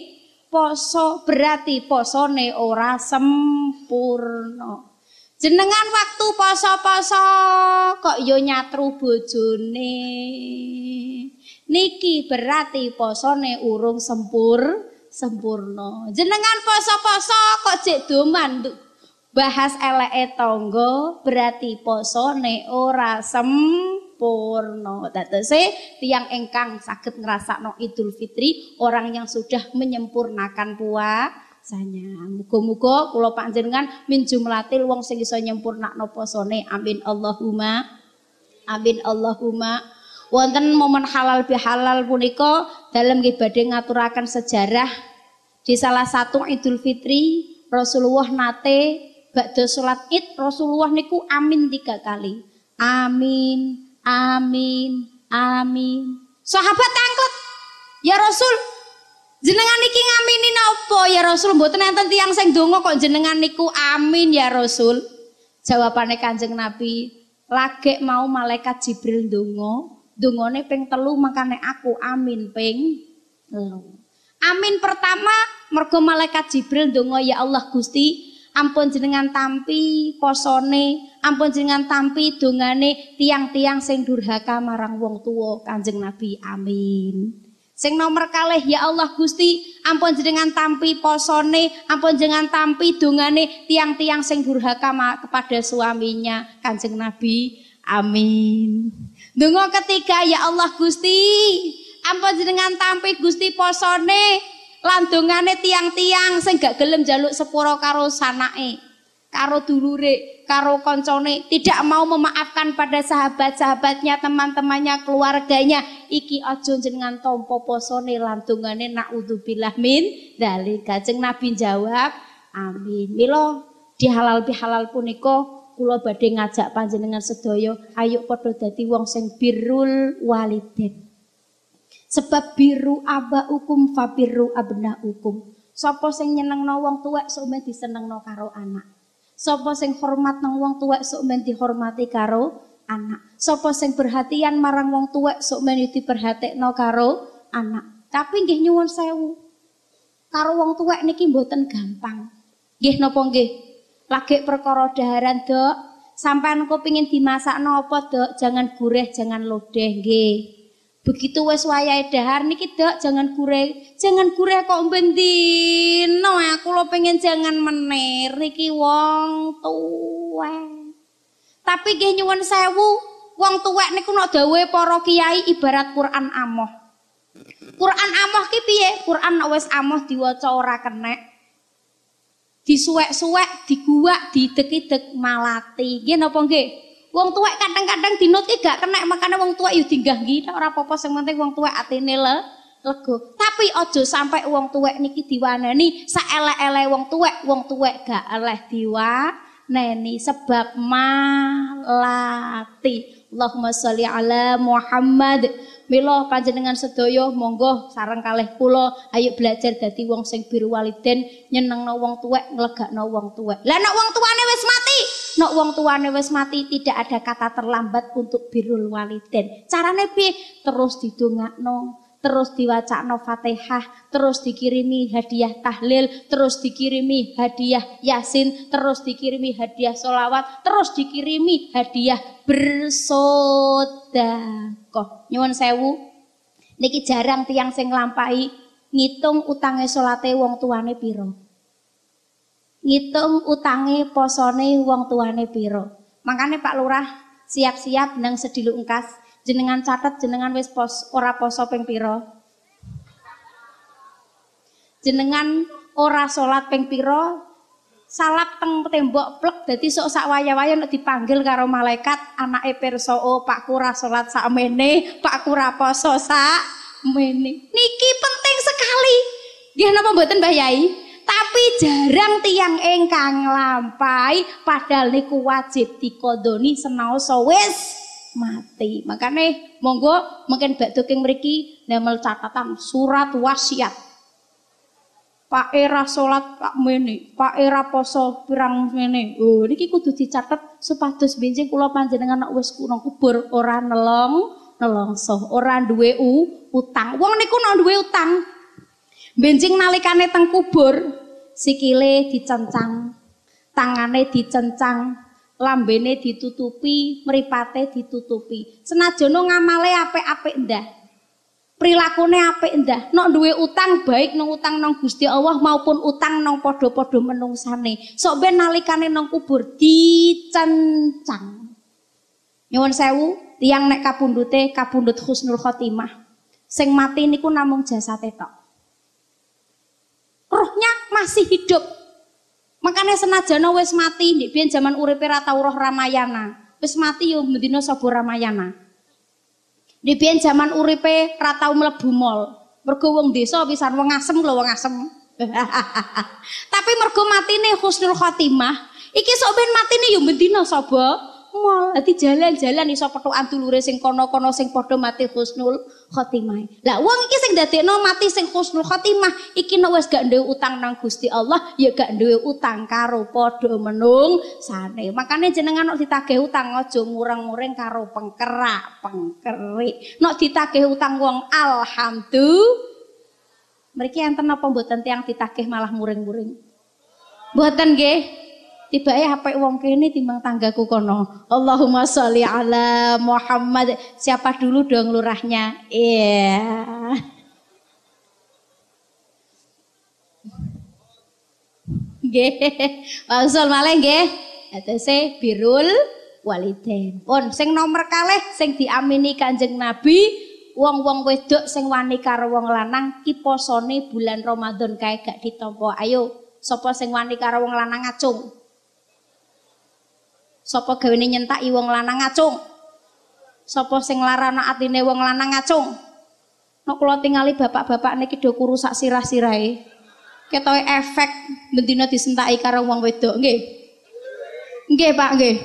poso, berarti posone ora sempurna. Jenengan waktu poso-poso kok yo nyatru bojone. Niki berarti posone urung sempurna. Jenengan poso-poso kok jek doman bahas eleke tangga berarti posone ora sempurna. Dadose tiyang ingkang saged ngrasakno Idul Fitri orang yang sudah menyempurnakan puasanya. Muga-muga kula panjenengan min jumlatil wong sing iso nyempurnakno posone. Amin Allahumma. Amin Allahumma. Wonten momen halal bihalal punika dalem nggih badhe ngaturaken sejarah di salah satu Idul Fitri Rasulullah nate bakda sholat id, Rasulullah niku amin 3 kali. Amin, amin, amin. Sahabat tangkut, ya Rasul, jenengan niki ngaminin apa ya Rasul? Mboten enten tiyang sing donga kok jenengan niku amin ya Rasul. Jawabane Kanjeng Nabi, lagek mau malaikat Jibril donga, dongane ping 3 makane aku amin ping 3. Amin pertama mergo malaikat Jibril donga, ya Allah Gusti, ampun jenengan tampi posone, ampun jenengan tampi dongane tiang-tiang sing durhaka marang wong tuwa. Kanjeng Nabi amin. Sing nomor kalih, ya Allah Gusti, ampun jenengan tampi posone, ampun jenengan tampi dongane tiang-tiang sing durhaka kepada suaminya. Kanjeng Nabi amin. Donga ketiga, ya Allah Gusti, ampun jenengan tampi Gusti posone landungane tiang-tiang sing gak gelem njaluk sepuro karo sanake, karo dulure, karo koncone, tidak mau memaafkan pada sahabat-sahabatnya, teman-temannya, keluarganya. Iki aja jenengan tampa posone landungane, naudzubillah min dzalik. Kanjeng Nabi jawab amin. Mila di halal bihalal punika kula badhe ngajak panjenengan sedaya ayo padha dadi wong sing birrul walidain. Sebab biru aba ukum fa biru abna ukum. Sopo sing nyenengno wong tuwek sok men disenengno karo anak. Sopo sing hormat nang wong tuwek sok men dihormati karo anak. Sopo sing perhatian marang wong tuwek sok men diperhatekno karo anak. Tapi nggih nyuwun sewu, karo wong tuwek niki mboten gampang. Nggih napa nggih? Lagi perkara daharan, Dok. Sampeyan kepengin dimasakno apa, Dok? Jangan gurih, jangan lodeh nggih. Begitu wis wayahe dahar niki, Dok, jangan gureh. Jangan gureh kok bendino, aku lo pengen jangan menir iki wong tuwek. Tapi nggih nyuwun sewu, wong tuwek niku nek dawuhe para kiai ibarat Quran amoh. Quran amoh ki piye? Quran nek wis amoh diwaca ora kenek, disuwek-suwek, diguwak, didek-idek malati. Nggih napa nggih? Wong tuwek kadang-kadang dinut iki gak kenek, makanya wong tuwek yo dinggah nggih ora apa-apa, sing penting wong tuwek atine lega. Tapi aja sampai wong tuwek niki diwaneni saelek-elek wong tuwek gak eleh diwaneni sebab malati. Allahumma sholli ala Muhammad. Mila panjenengan sedaya monggo sareng kalih kula ayo belajar dadi wong sing birrul walidain, nyenengno wong tuwek, nglegakno wong tuwek. Lah nek wong tuane wis mati, nek wong tuane wis mati tidak ada kata terlambat untuk birrul walidain. Carane piye? Terus didongakno, terus diwacakno Fatihah, terus dikirimi hadiah tahlil, terus dikirimi hadiah yasin, terus dikirimi hadiah sholawat, terus dikirimi hadiah bersedekah. Nyuwun sewu, niki jarang tiyang sing nglampahi ngitung utange salate wong tuane pira, ngitung utange posone wong tuane piro. Makanya Pak Lurah siap-siap nang sediluk engkas, jenengan catet jenengan wis pos ora poso ping piro, jenengan ora salat ping piro, salap teng tembok plek dadi sok sak waya-waya nek dipanggil karo malaikat anake pirsa, oh Pak Kura salat sakmene, Pak Kura poso sakmene. Niki penting sekali. Nggih napa mboten Mbah Yai? Tapi jarang tiang engkang nglampahi, padahal niku wajib dikodoni senaosa wis mati. Makane monggo mungkin bakdo king mriki ndamel catatan surat wasiat. Pak era salat Pak mene, Pak era poso pirang mene. Oh niki kudu dicatet supados benjing kula panjenengan nek wis kuna kubur ora nelongso, ora duwe utang. Wong niku nek duwe utang, benjing nalikane teng kubur, sikile dicencang, tangane dicencang, lambene ditutupi, mripate ditutupi. Senajan ngamale apik-apik ndah, Prilakune apik ndah, nek duwe utang baik nang utang nang Gusti Allah maupun utang nang padha-padha menungsane. Sok ben nalikane nang kubur dicencang. Nyuwun sewu, tiyang nek kapundhute kapundhut husnul khotimah. Sing mati niku namung jasate tok. Rohnya masih hidup. Makane senajan wis mati, ndek biyen jaman uripe ra tau roh Ramayana. Wis mati yo mendina sapa Ramayana. Di biyen jaman uripe ra tau mlebu mall. Mergo wong desa pisan wong Ngasem lho, wong Ngasem. Tapi mergo matine husnul khotimah, iki sok ben matine yo mendina sapa mall. Dadi jalan-jalan iso pethukan dulure sing kono-kono sing padha mati husnul khotimah. Lah wong iki sing dadekno mati sing husnul khotimah, iki nek wis gak duwe utang nang Gusti Allah, ya gak duwe utang karo padha menungsane. Makane jenengan nek ditagih utang aja ngurang-nguring karo pengkerak-pengkerik. Nek ditagih utang wong alhamdulillah. Mriki enten apa mboten tiyang ditagih malah muring-muring? Mboten nggih. Tibae apik wong kene timbang tanggaku kono. Allahumma sholli ala Muhammad. Siapa dulu dong lurahnya? Iya. Yeah. Nggih. Wangsul malih nggih. Atese birrul walidain. Pun sing nomor kalih sing diamini Kanjeng Nabi, wong-wong wedok sing wani karo wong lanang ki posone bulan Ramadan kae gak ditampa. Ayo, sapa sing wani karo wong lanang ngacung? Sopo gawene nyentaki wong lanang ngacung? Sopo sing larana atine wong lanang ngacung? Nek kula tingali bapak-bapak niki do kurusak sirah-sirahe. Ketoke efek bendina disentaki karo wong wedok nggih. Nggih, Pak, nggih.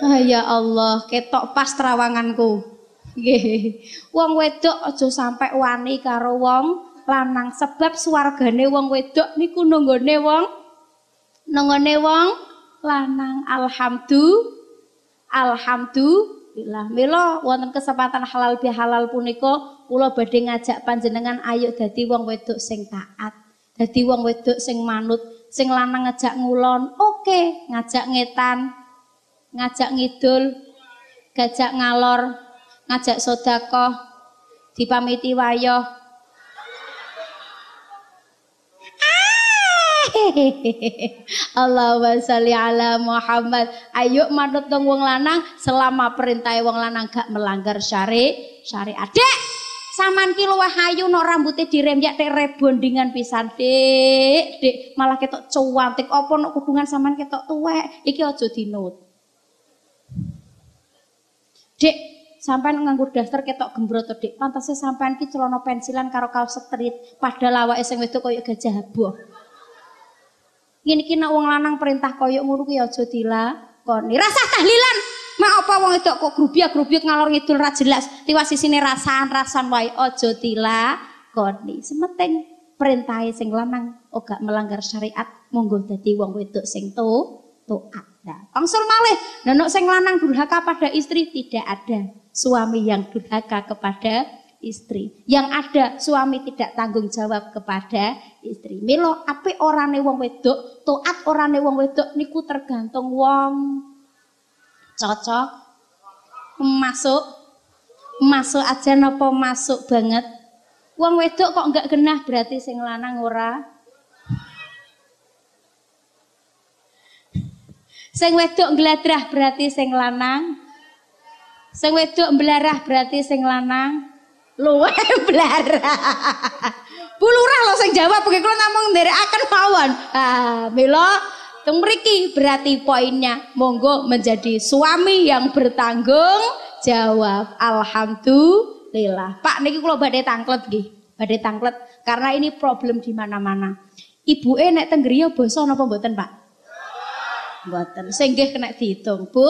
Ah ya Allah, ketok pas trawanganku. Nggih. Wong wedok aja sampai wani karo wong lanang sebab swargane wong wedok niku nenggone wong lanang. Alhamdulillah. Mila wonten kesempatan halal bihalal punika kula badhe ngajak panjenengan ayo dadi wong wedok sing taat, dadi wong wedok sing manut. Sing lanang ngajak ngulon oke, ngajak ngetan, ngajak ngidul, ngajak ngalor, ngajak sedekah, dipamiti wayah. Allahumma sholli ala Muhammad. Ayo manut dong wong lanang selama perintahe wong lanang gak melanggar syariat. Dek, sampean ki luwih ayu nek rambute diremyak tek rebondingan pisan, Dik. Dik, malah ketok cuantik apa nek kudungan sampean ketok tuwek. Iki aja dinut. Dik, sampean nganggo daster ketok gembrot, Dik. Pantase sampean ki celana pensilan karo kaos street, padahal awake sing wedok koyo gajah aboh. Ngene iki nek wong lanang perintah koyo ngono kuwi aja dilakoni. Rasa tahlilan, mak apa wong wedok kok grubyek-grubyek ngalor ngidul ra jelas. Tiwas sisine rasan-rasan wae aja dilakoni. Sementing perintahe sing lanang ora melanggar syariat, monggo dadi wong wedok sing taat. Nah, wangsul malih, nek sing lanang durhaka pada istri tidak ada suami yang durhaka kepada istri. Yang ada suami tidak tanggung jawab kepada istri. Milo apik orane wong wedok, taat orane wong wedok niku tergantung wong cocok masuk aja napa masuk banget. Wong wedok kok enggak genah berarti sing lanang ora. Sing wedok ngladrah berarti sing lanang. Sing wedok mblarah berarti sing lanang. Luwe blarah. Bu lurah lho sing jawab pokoke kula namung nderekaken mawon. Ah, mila teng mriki berarti poinnya monggo menjadi suami yang bertanggung jawab. Alhamdulillah. Pak niki kula badhe tangklet nggih, badhe tangklet karena ini problem di mana-mana. Ibuke nek teng griya basa napa mboten, Pak? Mboten. Sing nggih kena diitung, Bu.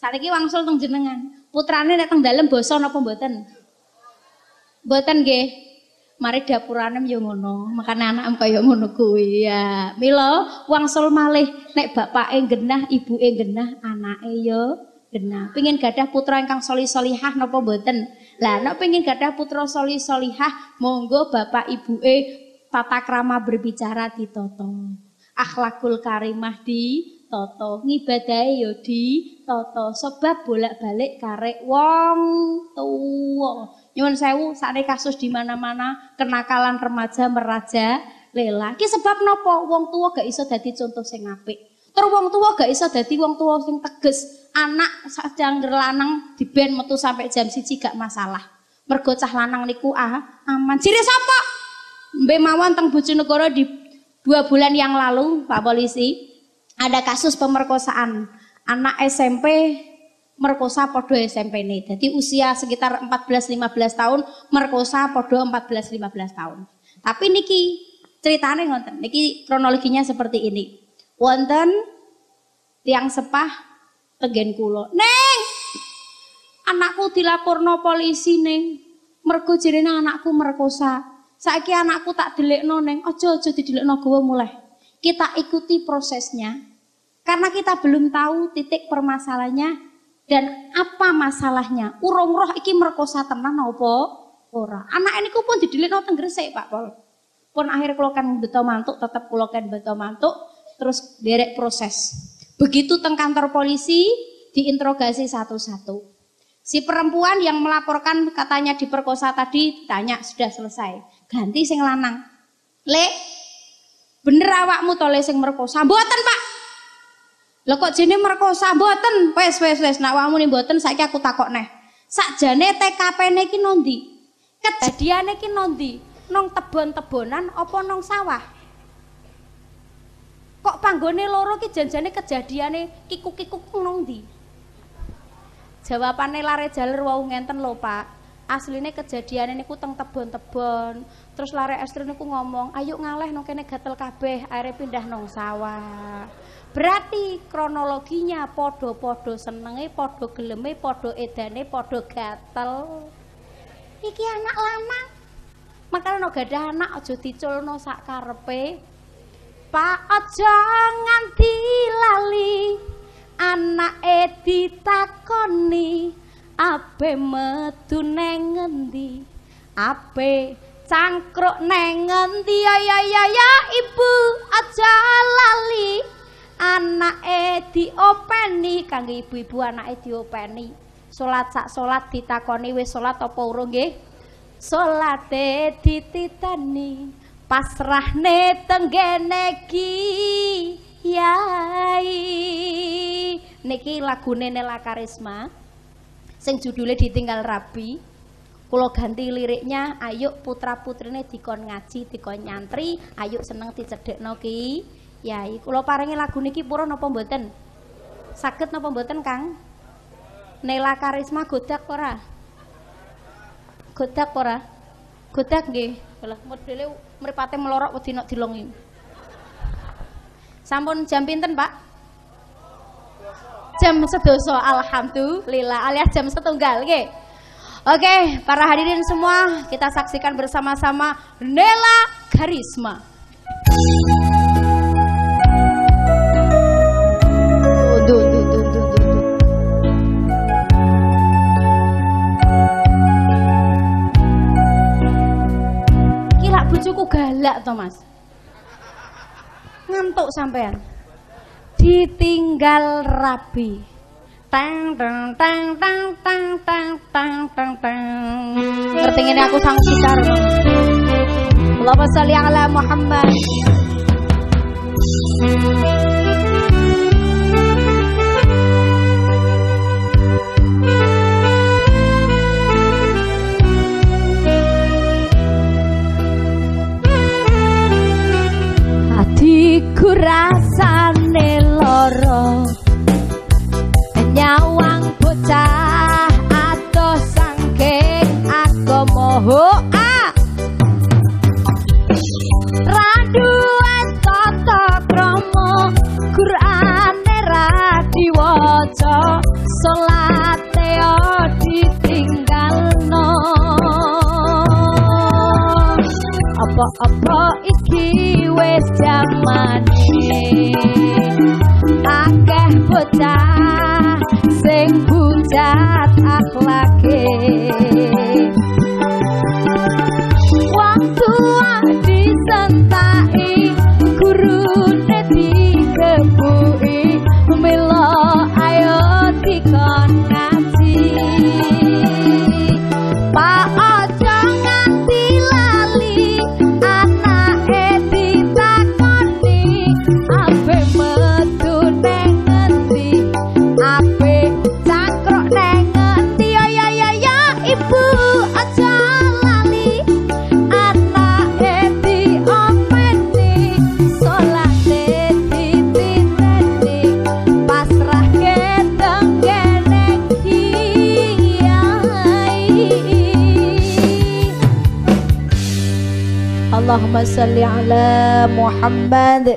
Saniki wangsul teng jenengan. Putrane nek teng dalem basa napa mboten? Mboten nggih. Mari dapurane yo ngono, makane anak kaya ngono kuwi ya. Mila wangsul malih nek bapake genah, ibuke genah, anake yo genah. Pengin gadah putra ingkang solih-solihah napa mboten? Lah nek pengin gadah putra solih-solihah, monggo bapak ibuke tata krama berbicara ditata. Akhlakul karimah ditata, ngibadahe yo ditata sebab bolak-balik karek wong tuwa. nyuwun sewu, sakniki kasus di mana-mana kenakalan remaja merajalela. Ki sebab napa wong tua gak iso dadi contoh sing apik. Terus wong tua gak iso dadi wong tua sing tegas. Anak sedang lanang di ben metu sampai jam 1 gak masalah. Mergo cah lanang niku aman. Ciri sapa? Mbek mawon teng Bojonegoro di 2 bulan yang lalu, Pak Polisi, ada kasus pemerkosaan anak SMP merkosa podo SMP ini. Jadi usia sekitar 14-15 tahun merkosa podo 14-15 tahun. Tapi niki ceritanya wonten, niki kronologinya seperti ini. Wonten tiang sepah tegen kulo. Neng, anakku dilaporno polisi neng. Mergo jerene anakku merkosa. Saiki anakku tak delikno neng. Ojo didelikno gowo mulai. Kita ikuti prosesnya karena kita belum tahu titik permasalahannya. Dan apa masalahnya? Urung roh iki merkosa tenan apa ora? Anak ini pun didelikno teng Gresik, Pak Pol. Pun akhir kula kan beto mantuk, tetep kula kan beto mantuk, terus derek proses. Begitu teng kantor polisi diinterogasi satu-satu. Si perempuan yang melaporkan katanya diperkosa tadi ditanya sudah selesai. Ganti sing lanang. Le, bener awakmu to le sing merkosa? Mboten, Pak. Lho kok jene merkosa mboten? Wes nak wamu nih mboten saiki aku takok neh. Sakjane TKP-ne iki nondi? Kejadiane iki nondi? Nong tebon-tebonan apa nong sawah? Kok panggone loro ki janjane kejadiane kikuk-kikuk nondi? Jawabane lare jaler wau ngenten lho, Pak. Asline kejadiane niku teng tebon-tebon. Terus lare estri niku ngomong, "Ayo ngaleh nang kene gatel kabeh, akhire pindah nang sawah." Berarti kronologinya podo-podo senenge, podo geleme, podo edane, podo gatel. Iki anak lanang. Makane nek gadah anak aja diculno sak karepe. Pak aja nganti lali. Anake ditakoni, ape metu neng ngendi? Ape cangkruk neng ngendi? Ya ibu aja lali. Anake diopeni, kanggo ibu-ibu anake diopeni. Salat sak salat ditakoni wis salat apa urung nggih? Salate dititani, pasrahne tenggene Kiai. Niki lagune Nela Karisma sing judule Ditinggal Rabi. Kula ganti liriknya, ayo putra-putrine dikon ngaji, dikon nyantri, ayo seneng dicedhekno Ki. Ya, kula paringi lagu niki purun napa mboten? Saged napa mboten, Kang? Nela Karisma godak ora? Godak ora? Godak nggih. Lha modele mripate melorok wedi nok dilongi. Sampun jam pinten, Pak? Jam 12. Alhamdulillah, alias jam 1 nggih. Oke, para hadirin semua, kita saksikan bersama-sama Nela Karisma. Cukup galak toh, Mas. Ngantuk sampean. Ditinggal Rabi. Tang tang tang tang tang tang tang tang tang. Ngerti ngene aku sang gitar. Allahumma sholli ala Muhammad. Ku rasane loro nyawang bocah ato sangking aku moho radu toto kromo Qur'ane radi waca salate ditinggalno apa-apa iki wis jamane akeh bocah sing pucat akhlake waktu disentai gurune dikepui melo ayo dikon ngaji Pak Allahumma salli ala Muhammad.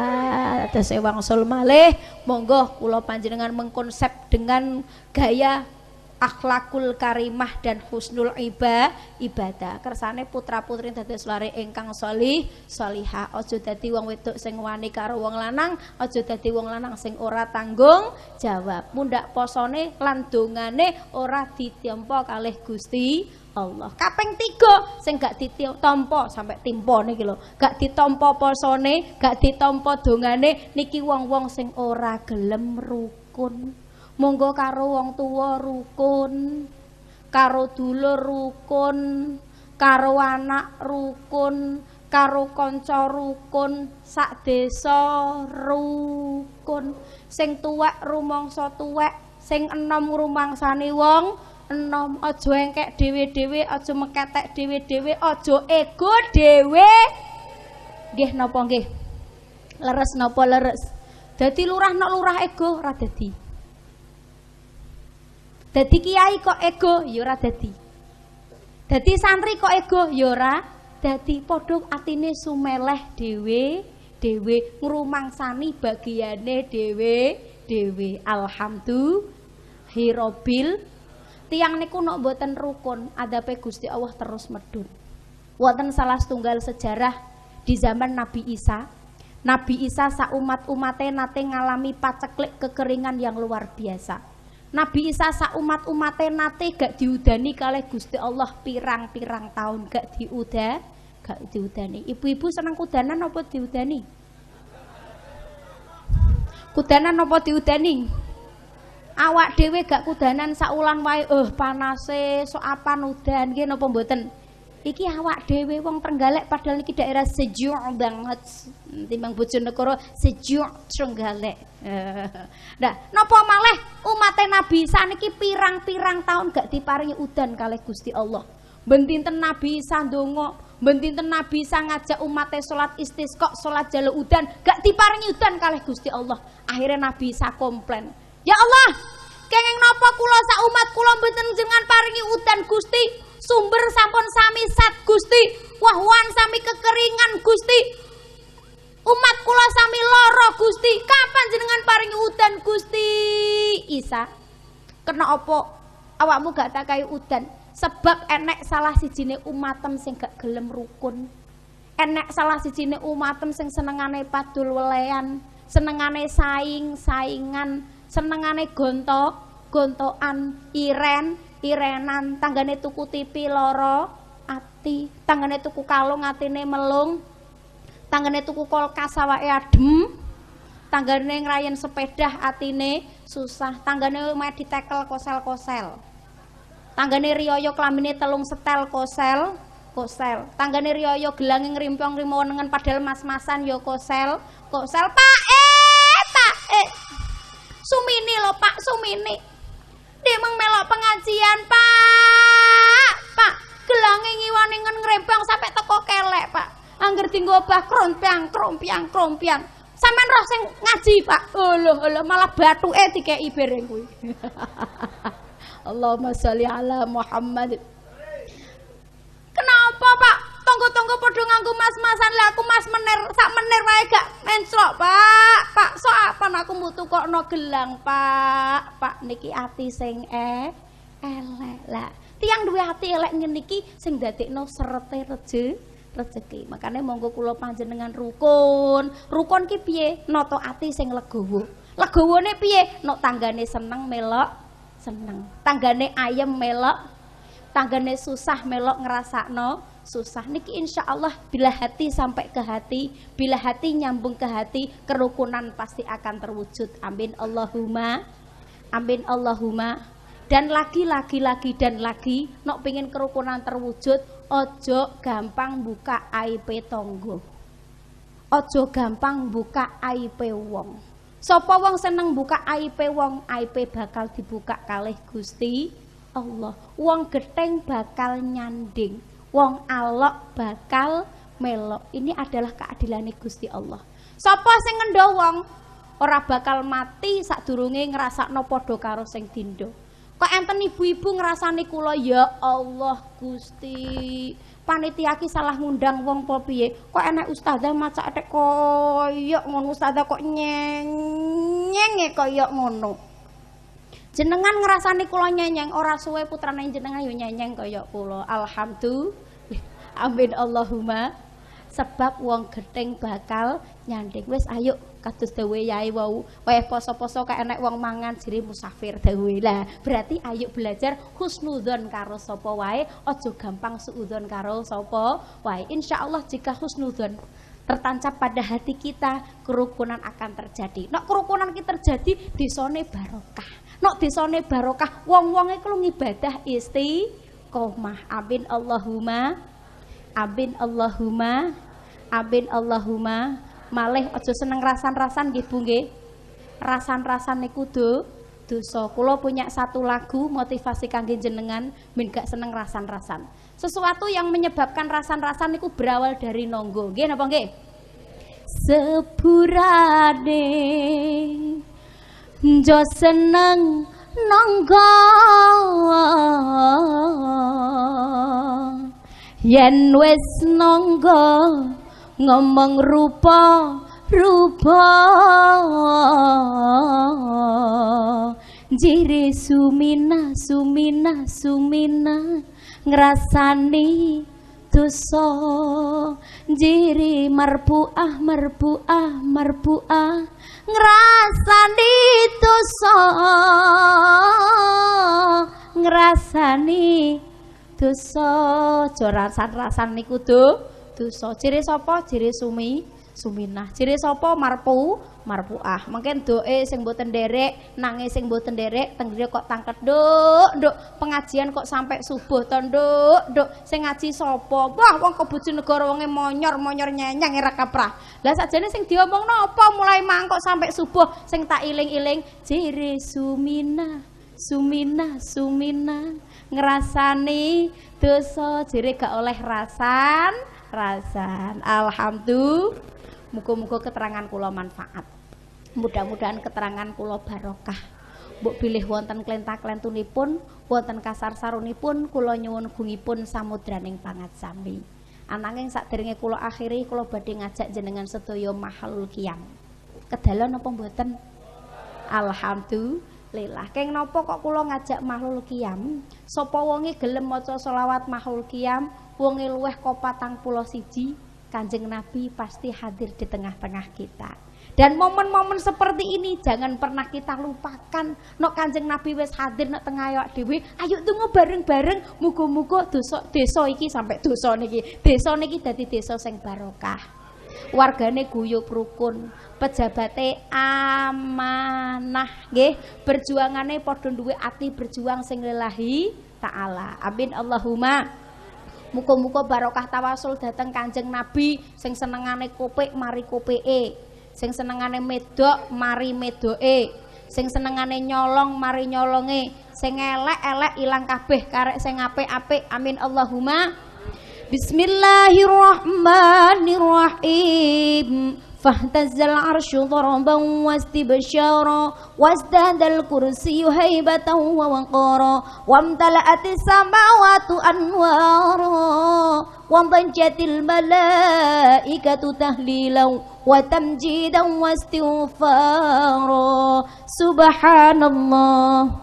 Atas wangsul malih, monggo kula panjenengan mengkonsep dengan gaya akhlakul karimah dan husnul ibadah. Kersane putra-putri dados lare ingkang sholih sholihah. Aja dadi wong wedok sing wani karo wong lanang, aja dadi wong lanang sing ora tanggung jawab. Mundhak posone lan dongane ora ditampa kalih Gusti Allah. Kaping 3 sing gak ditampa sampai timpa niki lho. Gak ditampa posone, gak ditampa dongane niki wong-wong sing ora gelem rukun. Monggo karo wong tuwa rukun, karo dulur rukun, karo anak rukun, karo kanca rukun, sak desa rukun. Sing tuwek rumangsa tuwek, sing enom rumangsane wong enom. Aja engkek dhewe-dhewe, aja meketek dhewe-dhewe, aja ego dhewe. Nggih napa nggih? Leres napa leres? Dadi lurah nek lurah ego ora dadi. Dadi kiai kok ego, yora dadi. Dadi santri kok ego, yora dadi. Podok atine sumeleh dewe, dewe ngrumangsani bagiane dewe, dewe. Alhamdulillahirobbil. Tiang niku nok boten rukun, adape Gusti Allah terus medun. Wonten salah setunggal sejarah di zaman Nabi Isa. Nabi Isa sak umat-umate nate ngalami paceklik kekeringan yang luar biasa. Nabi Isa sak umat-umate nate gak diudani kalih Gusti Allah pirang-pirang tahun gak diuda, gak diudani. Ibu-ibu seneng kudanan apa diudani? Kudanan apa diudani? Awak dhewe gak kudanan saulan wae, panase sok apan udan nggih napa mboten? Iki awak dhewe wong Trenggalek padahal niki daerah sejuk banget timbang Bojonegoro sejuk Trenggalek. Nah, napa malih umate Nabi Isa niki pirang-pirang tahun gak diparingi udan kalih Gusti Allah. Ben dinten Nabi Isa ndonga, ben dinten Nabi Isa ngajak umate salat istisqa, salat jaluk udan, gak diparingi udan kalih Gusti Allah. Akhirnya Nabi Isa komplain. Ya Allah, kenging napa kula sak umat kula mboten jenengan paringi udan Gusti? Sumber sampun sami sat Gusti, wahwan sami kekeringan Gusti, umat kula sami loro Gusti, kapan jenengan paringi udan Gusti? Isa, kena opo awakmu gak takai udan? Sebab enek salah sijine umatem sing gak gelem rukun, enek salah sijine umatem sing senengane padul welean, senengane saingan, senengane gontokan, irenan, tanggane tuku tipi loro ati, tanggane tuku kalung atine melung, tanggane tuku kulkas awake adem, tanggane ngrayen sepeda atine susah, tanggane meh ditekel kosel-kosel, tanggane riyoyo klamine telung setel kosel, tanggane riyoyo gelange ngrimpong rimewenengen padahal mas-masan yo kosel. Pak Sumini lho, Pak Sumini. Dia melok pengajian, Pak. Gelange ngiwane ngrempang sampai teko kelek, Pak. Angger dinggo obah krompiang. Sampeyan roh sing ngaji, Pak. Lho, malah bathuke dikeki bereng kuwi. Allahumma sholli ala Muhammad. Kenapa, Pak? Tonggo-tonggo padha nganggo mas-masan, lah aku mas menir, sak menir wae gak mencrok, Pak. Pak, sok apan aku mutu kok no gelang, Pak. Pak niki ati sing elek. Lah, tiyang duwe ati elek niki sing dadekno serete rezeki. Makane monggo kula panjenengan rukun. Rukun ki piye? Noto ati sing legowo. Legowone piye? Nok tanggane seneng melok seneng. Tanggane ayem melok, tanggane susah melok ngrasakno susah. Niki insya Allah bila hati sampai ke hati, bila hati nyambung ke hati, kerukunan pasti akan terwujud. Amin Allahumma, amin Allahumma. Dan lagi dan lagi, nok pingin kerukunan terwujud, ojo gampang buka aib tonggo, ojo gampang buka aib wong. Sopo wong seneng buka aib wong, aib bakal dibuka kalih Gusti Allah. Wong getheng bakal nyanding, wong alok bakal melok. Ini adalah keadilane Gusti Allah. Sapa sing ngendho wong ora bakal mati sadurunge ngrasakno padha karo sing dindo. Kok enten ibu-ibu ngrasani kula, ya Allah Gusti. Panitia ki salah ngundang wong po piye? Kok enek ustadzah maca atek koyok ngono, ustadzah kok nyenyeng koyok ngono. Jenengan ngrasani kula nyenyeng, ora suwe putrane jenengan yo nyenyeng koyok kula. Alhamdulillah. Amin Allahumma. Sebab wong gething bakal nyanding. Wis ayo kados dawuhe yai wau, wae poso-poso kae enek wong mangan jere musafir dawuhe. Lah, berarti ayo belajar husnudzon karo sapa wae, aja gampang suudzon karo sapa wae. Insyaallah jika husnudzon tertancap pada hati kita, kerukunan akan terjadi. Nek kerukunan ki terjadi, desane barokah. Nek desane barokah, wong-wonge kuwi ibadah istiqomah. Amin Allahumma. Amin Allahumma. Amin Allahumma. Malih aja seneng rasan-rasan nggih Bu nggih. Rasan-rasan niku dosa. Kula punya satu lagu motivasi kangge jenengan ben gak seneng rasan-rasan. Sesuatu yang menyebabkan rasan-rasan niku berawal dari nonggo. Nggih napa nggih? Sepurane njo seneng nonggo. Yen wis nonggo ngomong rupa jiri sumina ngrasani dosa jiri marpuah ngrasani dosa jorasan-rasan niku dosa. Ciri sapa? Ciri suminah. Ciri sapa? Marpuah. Mungkin doe sing mboten nderek, nangis sing mboten nderek, tenggere kok tangket nduk, pengajian kok sampai subuh to nduk. Sing ngaji sapa? Wah, wong Bojonegoro wonge monyor-monyor nyenyang ora kaprah. Lah sakjane sing diomongno apa? Mulai mangkok sampai subuh sing tak iling-iling ciri suminah ngrasani dosa jere gak oleh rasan. Alhamdulillah. Muga-muga keterangan kula manfaat. Mudah-mudahan keterangan kula barokah. Mbok bilih wonten klenta-klentunipun, wonten kasar sarunipun, kula nyuwun gungipun samudraning pangatsami. Ananging sakderenge kula akhiri, kula badhe ngajak jenengan sedaya mahalul qiyam. Kedalon napa mboten? Alhamdulillah. Lelah, keng nopo kok kula ngajak mahlul qiyam? Sapa wonge gelem maca selawat mahlul qiyam, wonge luweh kopatang pulo siji, Kanjeng Nabi pasti hadir di tengah-tengah kita. Dan momen-momen seperti ini jangan pernah kita lupakan. Nok Kanjeng Nabi wis hadir nok tengah awak dhewe, ayo tunggu bareng-bareng, muga-muga desa iki sampai desa niki dadi desa sing barokah. Wargane guyub rukun, pejabate amanah nggih, perjuangane padha duwe ati berjuang sing lillahi taala. Amin Allahumma. Muga-muga barokah tawasul dateng Kanjeng Nabi. Sing senengane kopik mari kopike, sing senengane medok mari medoke, sing senengane nyolong mari nyolonge, sing elek-elek ilang kabeh, karek sing apik-apik. Amin Allahumma. Bismillahirrahmanirrahim. Fahtazzal arsyu daraban wastibsyara wasdadal kursiyyu haibatan wa waqara wamtala'atis samawati anwara wambanjatil malaikatu tahlilan wa tamjidan wastighfara. Subhanallah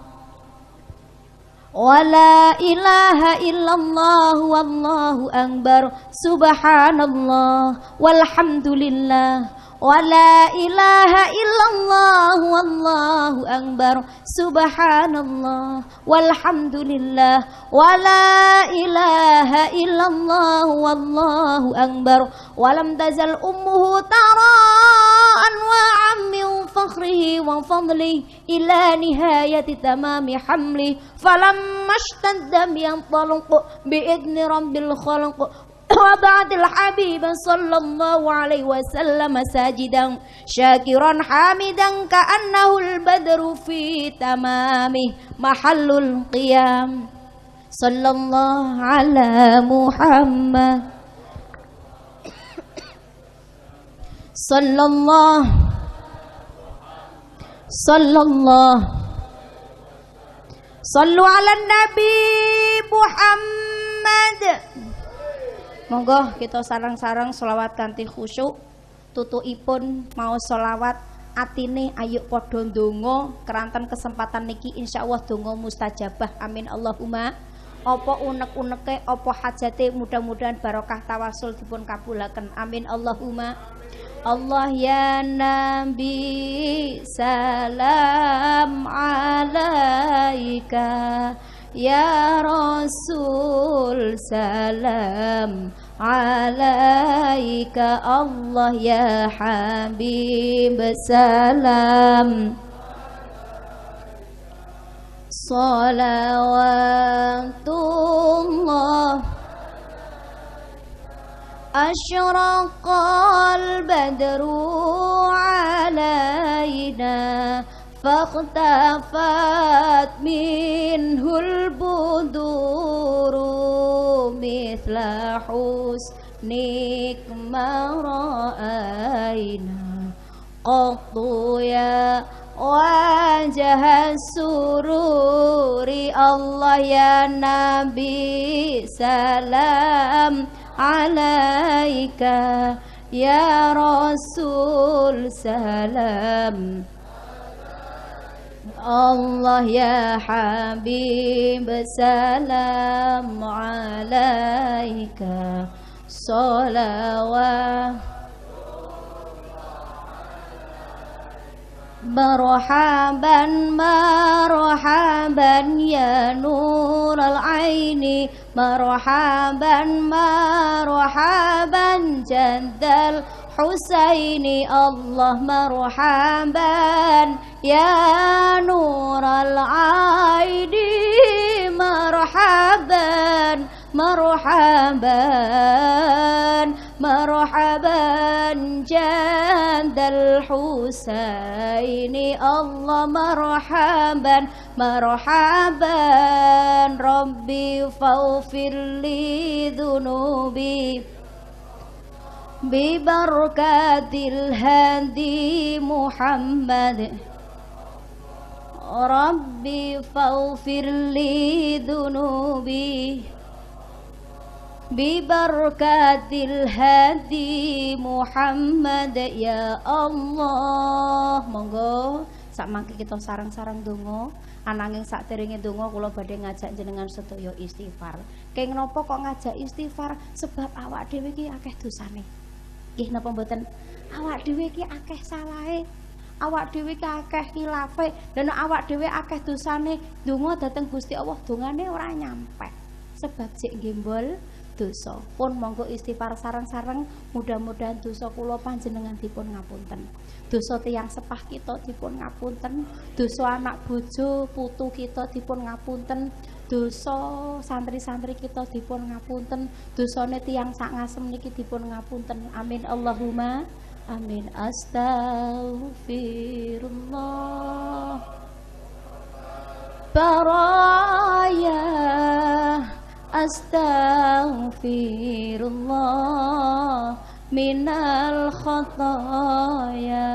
wa la ilaha illallah wallahu akbar. Subhanallah walhamdulillah wa la ilaha illallah wallahu akbar. Subhanallah walhamdulillah wa la ilaha illallah wallahu akbar. Wa lam tazal ummuhu tara'an wa min fakhrihi wa fadlihi ila nihayati tamami hamlihi falamma ishtadda yantaluq bi'idni rabbil khalq. وبعد الحبيب صلى الله عليه وسلم ساجدا شاكرا حامدا كأنه البدر في تمامه محل القيام صلى الله على محمد صلى الله Sallu ala Nabi Muhammad. Monggo kita sarang-sarang sholawat kanthi khusyuk. Tutukipun mau sholawat, atine ayo podo ndonga keranten kesempatan niki insyaallah donga mustajabah. Amin Allahumma. Apa unek-uneke, apa hajate, mudah-mudahan barokah tawasul dipun kabulaken. Amin Allahumma. Allah ya Nabi salam alaika, ya Rasul salam alaika, Allah ya Habib salam. Salawatullah asyraqal badru alaina, faqtafat minhul buduru mithla husnik mara'aina qattu ya wajah sururi. Allah ya Nabi salam alaika, ya Rasul salam. Allah ya Habib salam alaika, salawat marhaban marhaban ya nural aini, marhaban marhaban jaddal husaini. Allah marhaban ya nural aini, marhaban marhaban marhaban jandal husaini. Allah marhaban marhaban rabbi faghfirli dhunubi bi barakatil hadi Muhammad. Rabbi faghfirli dhunubi bi barakatil hadi Muhammad ya Allah. Monggo sak mangke kita sarang-sarang donga, ananging sakderenge donga kula badhe ngajak jenengan sedaya istighfar. Kenging napa kok ngajak istighfar? Sebab awak dhewe iki akeh dosane. Nggih napa mboten? Awak dhewe iki akeh salahe. Awak dhewe iki akeh khilafe. Lan awak dhewe akeh dosane. Donga dhateng Gusti Allah dongane ora nyampe. Sebab jek gembol dosa pun monggo istighfar sarang-sarang, mudah-mudahan dosa kula panjenengan dipun ngapunten, dosa tiyang sepah kita dipun ngapunten, dosa anak bojo putu kita dipun ngapunten, dosa santri-santri kita dipun ngapunten, dosane tiyang sak ngasem niki dipun ngapunten. Amin Allahumma amin. Astaghfirullah baraya, astaghfirullah minal khotoya.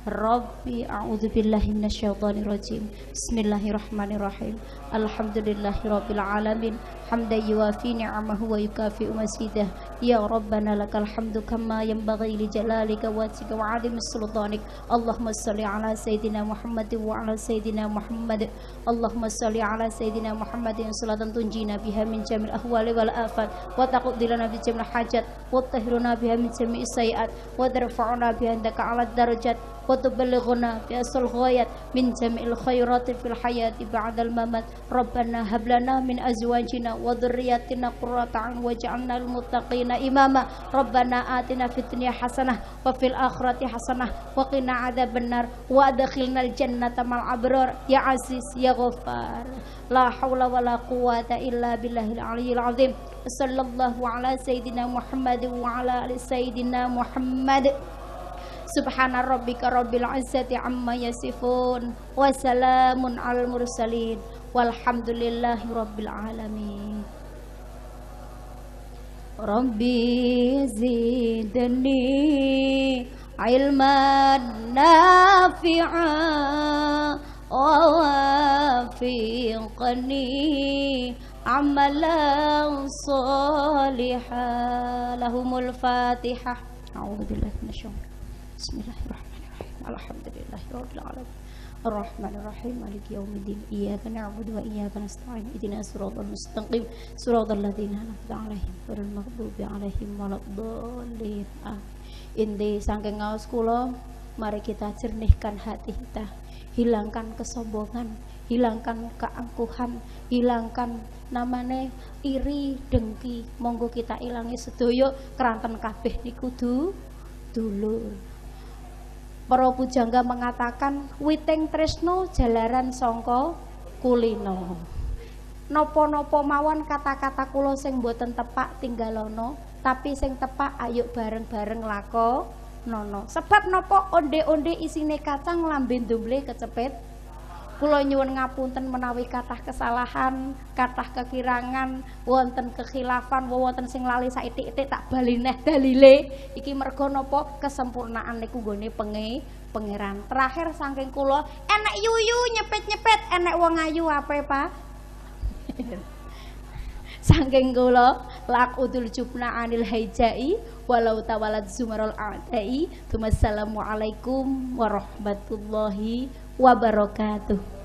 Rabbi a'udzubillahi minasyaitonirrajim. Bismillahirrahmanirrahim. Alhamdulillahirabbil alamin. Hamdan yuwafi ni'amahu wa yukafi'u masyidah. Ya Rabbana lakal hamdu kama yanbaghi li jalalika wajhika wa 'azimi sultanik. Allahumma shalli 'ala sayidina Muhammadin wa 'ala sayidina Muhammad. Allahumma shalli 'ala sayidina Muhammadin salatan tunjina biha min jamil ahwali wal afat, wa taqdilana bi jamil hajat, wa tahhiruna biha min jamil sayiat, wa tarfa'una biha indaka 'ala darajat, wa tuballighuna bi asl ghayat min jamil khairati fil hayati ba'dal mamat. Rabbana hab lana min azwajina wa dhurriyyatina qurrata a'yun waj'alna lil muttaqina imama. Rabbana atina fid dunya hasanah wa fil akhirati hasanah wa qina adzabannar wa adkhilnal jannata ma'al abrar ya aziz ya ghafar. La haula wala quwwata illa billahil aliyyil azim. Sallallahu ala sayidina Muhammad wa ala ali sayidina Muhammad. Subhana rabbika rabbil izzati amma yasifun, wa salamun alal mursalin, walhamdulillahi rabbil alamin. Rabbi zidni ilman nafi'a ووافقني عملا صالحا لهم الفاتحة أعوذ بالله من الشيطان بسم الله الرحمن الرحيم الحمد لله رب العالمين الرحمن الرحيم مالك يوم الدين إياك نعبد وإياك نستعين اهدنا الصراط المستقيم صراط الذين أنعمت عليهم غير المغضوب عليهم ولا الضالين Indi saking ngaos kula, mari kita jernihkan hati kita, hilangkan kesombongan, hilangkan keangkuhan, hilangkan namane iri, dengki. Monggo kita ilangi sedoyo keranten kabeh niku dulur. Para pujangga mengatakan witing tresno jalaran sangka kulino. Nopo-nopo mawon kata-kata kula sing mboten tepak tinggalono. Tapi sing tepak ayo bareng-bareng lako nono. Sebab nopo onde-onde isine kacang lambe ndumble kecepet. Kula nyuwun ngapunten menawi kathah kesalahan, kathah kekirangan, wonten kekhilafan, wonten sing lali saithik-ithik tak bali neh dalile. Iki mergo nopo kesempurnaan niku nggone pangeran. Terakhir saking kula enek yuyu nyepit-nyepit, enek wong ayu ape, Pak? Saking kula laqudul jubna anil haijai walau tawalat zumarul a'dai. Assalamualaikum warahmatullahi wabarakatuh.